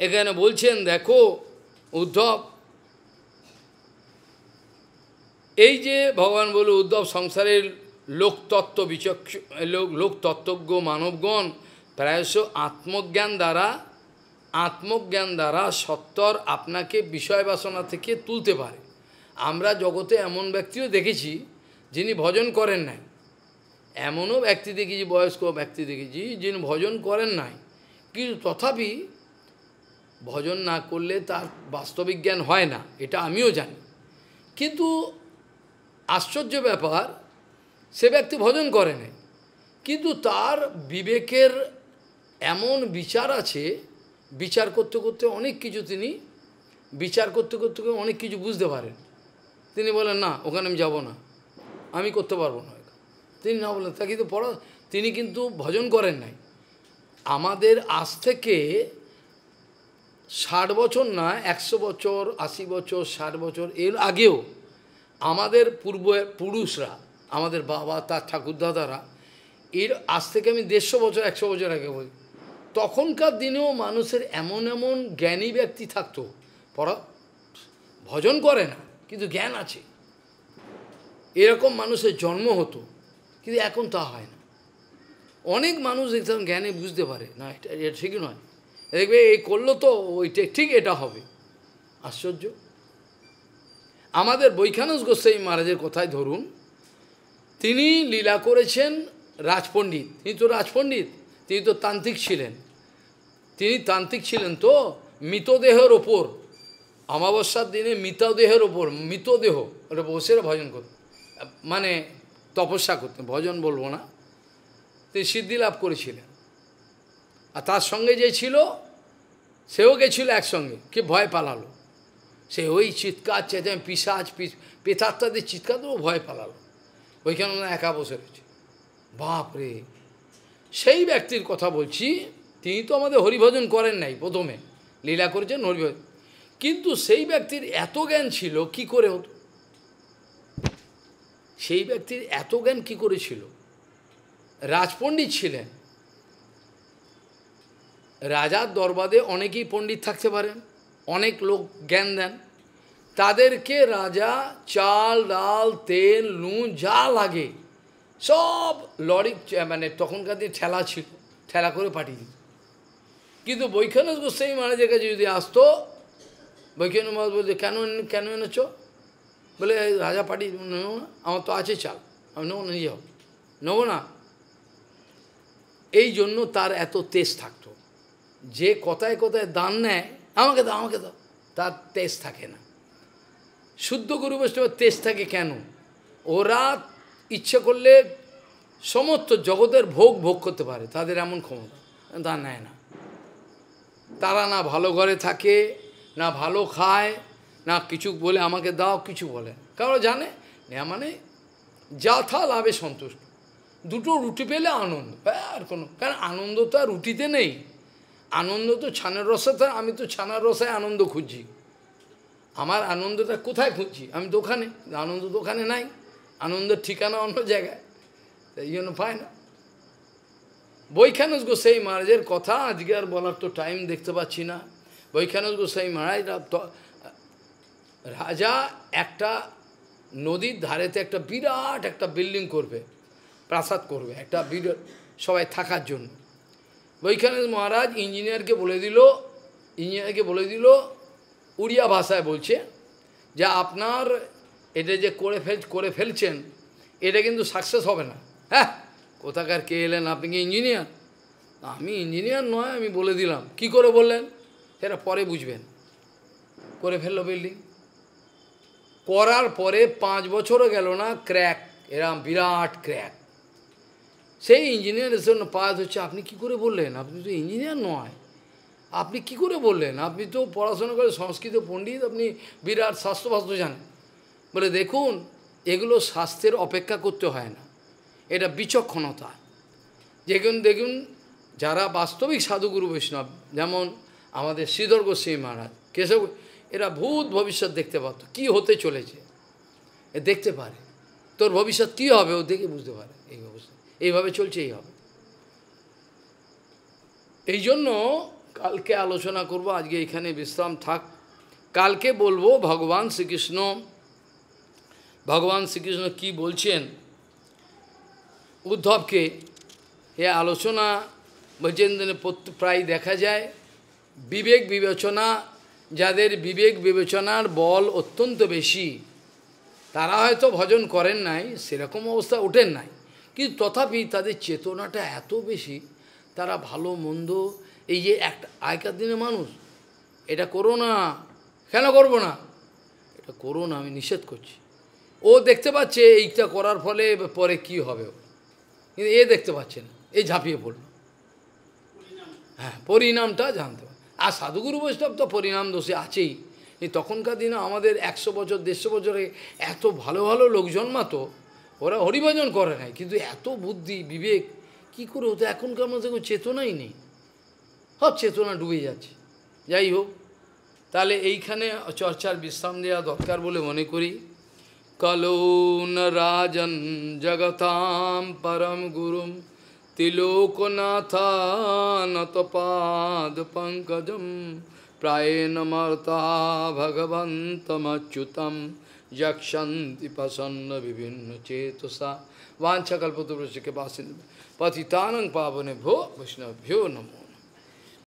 এখানে বলছেন দেখো উদ্ধব, এই যে ভগবান বলে উদ্ধব সংসারের লোকতত্ত্ব লোকতত্ত্বজ্ঞ মানবগণ প্রায়শ আত্মজ্ঞান দ্বারা সত্বর আপনাকে বিষয় বাসনা থেকে তুলতে পারে। আমরা জগতে এমন ব্যক্তিও দেখেছি যিনি ভজন করেন নাই, এমনও ব্যক্তি দেখেছি, বয়স্ক ব্যক্তি দেখেছি যিনি ভজন করেন নাই, কিন্তু তথাপি ভজন না করলে তার বাস্তবিক জ্ঞান হয় না, এটা আমিও জানি। কিন্তু आश्चर्य ব্যাপার সে ব্যক্তি ভজন করে না কিন্তু তার বিবেকের এমন বিচার আছে বিচার করতে করতে অনেক কিছু তিনি বিচার করতে করতে অনেক কিছু বুঝতে পারেন তিনি বলেন না ওখানে আমি যাব না আমি করতে পারবো না তিনি না বলেন তা কিন্তু পড়া তিনি কিন্তু ভজন করেন নাই আমাদের আজ থেকে ৬০ বছর না ১০০ বছর ৮০ বছর ৬০ বছর এর আগেও আমাদের পূর্বে পুরুষরা আমাদের বাবা তার ঠাকুরদাদারা এর আজ থেকে আমি ১৫০ বছর ১০০ বছর আগে বলি তখনকার দিনেও মানুষের এমন এমন জ্ঞানী ব্যক্তি থাকতো পড়া ভজন করে না কিন্তু জ্ঞান আছে এরকম মানুষের জন্ম হতো কিন্তু এখন তা হয় না অনেক মানুষ একদম জ্ঞানে বুঝতে পারে না এটা ঠিক নয় দেখবে এই করলো তো ওইটা ঠিক এটা হবে আশ্চর্য আমাদের বৈখানস গোস্বামী মহারাজের কথাই ধরুন তিনি লীলা করেছেন রাজপণ্ডিত তিনি তো রাজপণ্ডিত তিনি তো তান্ত্রিক ছিলেন তো মৃতদেহের ওপর অমাবস্যার দিনে মৃতদেহের ওপর মৃতদেহ ওটা বসে ভজন করতেন মানে তপস্যা করতেন ভজন বলবো না তিনি সিদ্ধি লাভ করেছিলেন আর তার সঙ্গে যে ছিল সেও গেছিল একসঙ্গে কি ভয় পালালো সে ওই চিৎকার চেঁচান পিসাজ পেতাত্মাদের চিৎকার তো ভয় পালালো ওইখানে একা বসে রয়েছে বাপরে সেই ব্যক্তির কথা বলছি তিনি তো আমাদের হরিভজন করেন নাই প্রথমে লীলা করেছেন হরিভজন কিন্তু সেই ব্যক্তির এত জ্ঞান ছিল কি করে হতো সেই ব্যক্তির এত জ্ঞান কি করে ছিল রাজপণ্ডিত ছিলেন রাজার দরবারে অনেকেই পণ্ডিত থাকতে পারেন অনেক লোক জ্ঞান দেন তাদেরকে রাজা চাল ডাল তেল নুন যা লাগে সব লরি মানে তখনকার দিন ঠেলা ছিল ঠেলা করে পাঠিয়ে দিত কিন্তু বৈখানস গোস্বামী মহারাজের কাছে যদি আসতো বৈখানস মহারাজ বলতো কেন কেন এনেছো বলে রাজা পাঠিয়ে নেবো না আমার তো আছে চাল আমি নেবো না নিজে নেবো না এই জন্য তার এত তেজ থাকতো যে কথায় কথায় দান নেয় আমাকে দাও আমাকে দাও তার তেজ থাকে না শুদ্ধ গুরু বৈষ্ণবের তেজ থাকে কেন ওরা ইচ্ছে করলে সমস্ত জগতের ভোগ করতে পারে তাদের এমন ক্ষমতা তা নেয় না তারা না ভালো ঘরে থাকে না ভালো খায় না কিছু বলে আমাকে দাও কিছু বলে কারণ জানে না মানে যা থা লাভে সন্তুষ্ট দুটো রুটি পেলে আনন্দ আর কোনো কারণ আনন্দ তো আর রুটিতে নেই আনন্দ তো ছানার রসাতে আমি তো ছানার রসায় আনন্দ খুঁজছি আমার আনন্দটা কোথায় খুঁজছি আমি দোকানে আনন্দ দোকানে নাই আনন্দের ঠিকানা অন্য জায়গায় তাই জন্য পায় না বৈখানস গোস্বামী মহারাজের কথা আজকে আর বলার তো টাইম দেখতে পাচ্ছি না বৈখানস গোস্বামী মহারাজ রাজা একটা নদীর ধারেতে একটা বিরাট একটা বিল্ডিং করবে প্রাসাদ করবে একটা বিরাট সবাই থাকার জন্য বৈখানস মহারাজ ইঞ্জিনিয়ারকে বলে দিল উড়িয়া ভাষায় বলছে যে আপনার এটা যে করে ফেলছেন এটা কিন্তু সাকসেস হবে না হ্যাঁ কোথাকার কে এলেন আপনি কি ইঞ্জিনিয়ার আমি ইঞ্জিনিয়ার নয় আমি বলে দিলাম কি করে বললেন সেটা পরে বুঝবেন করে ফেললো বিল্ডিং করার পরে ৫ বছরও গেল না ক্র্যাক এরকম বিরাট ক্র্যাক সেই ইঞ্জিনিয়ারের জন্য পাস হচ্ছে আপনি কি করে বললেন আপনি তো ইঞ্জিনিয়ার নয় আপনি কি করে বললেন আপনি তো পড়াশোনা করে সংস্কৃত পণ্ডিত আপনি বিরাট শাস্ত্রভাস্ত্র জানেন বলে দেখুন এগুলো শাস্ত্রের অপেক্ষা করতে হয় না এটা বিচক্ষণতা দেখুন যারা বাস্তবিক সাধুগুরু বৈষ্ণব যেমন আমাদের শ্রীধর গোস্বামী মহারাজ কেশব এরা ভূত ভবিষ্যৎ দেখতে পারত কি হতে চলেছে এ দেখতে পারে তোর ভবিষ্যৎ কী হবে ও দেখে বুঝতে পারে এই অবস্থা এইভাবে চলছেই হবে এই জন্য কালকে আলোচনা করব আজকে এখানে বিশ্রাম থাক কালকে বলবো ভগবান শ্রীকৃষ্ণ কি বলছেন উদ্ধবকে এ আলোচনা বলছেন প্রায় দেখা যায় বিবেক বিবেচনা যাদের বিবেক বিবেচনার বল অত্যন্ত বেশি তারা হয়তো ভজন করেন নাই সেরকম অবস্থা ওঠেন নাই কিন্তু তথাপি তাদের চেতনাটা এত বেশি তারা ভালো মন্দ এই যে একটা আগেকার দিনে মানুষ এটা করো না কেন করবো না এটা করো না আমি নিষেধ করছি ও দেখতে পাচ্ছে এইটা করার ফলে পরে কি হবে, কিন্তু এ দেখতে পাচ্ছে না, এই ঝাঁপিয়ে পড়ল। হ্যাঁ, পরিণামটা জানতে পারে। আর সাধুগুরু বৈষ্ণব তো পরিণাম দোষে আছেই। তখনকার দিনে আমাদের 100 বছর 150 বছরে এত ভালো ভালো লোকজন মাতো, ওরা হরিভজন করে নাই, কিন্তু এত বুদ্ধি বিবেক কি করে হতো? এখনকার মধ্যে কোনো চেতনাই নেই, সব চেতনা ডুবে যাচ্ছে। যাই হোক, তাহলে এইখানে চর্চার বিশ্রাম দেওয়া দরকার বলে মনে করি। কলো নরাজন জগতাম পরম গুরুম তিলোকনাথানতপাদ পঙ্কজম প্রায়েণ মর্তা ভগবন্তমচ্যুতম যক্ষন্তি প্রসন্ন বিভিন্ন চেতসা বাঞ্ছাকল্পতরুশ্চ পতিতানং পাবনেভ্যো বৈষ্ণভ্যো নমঃ।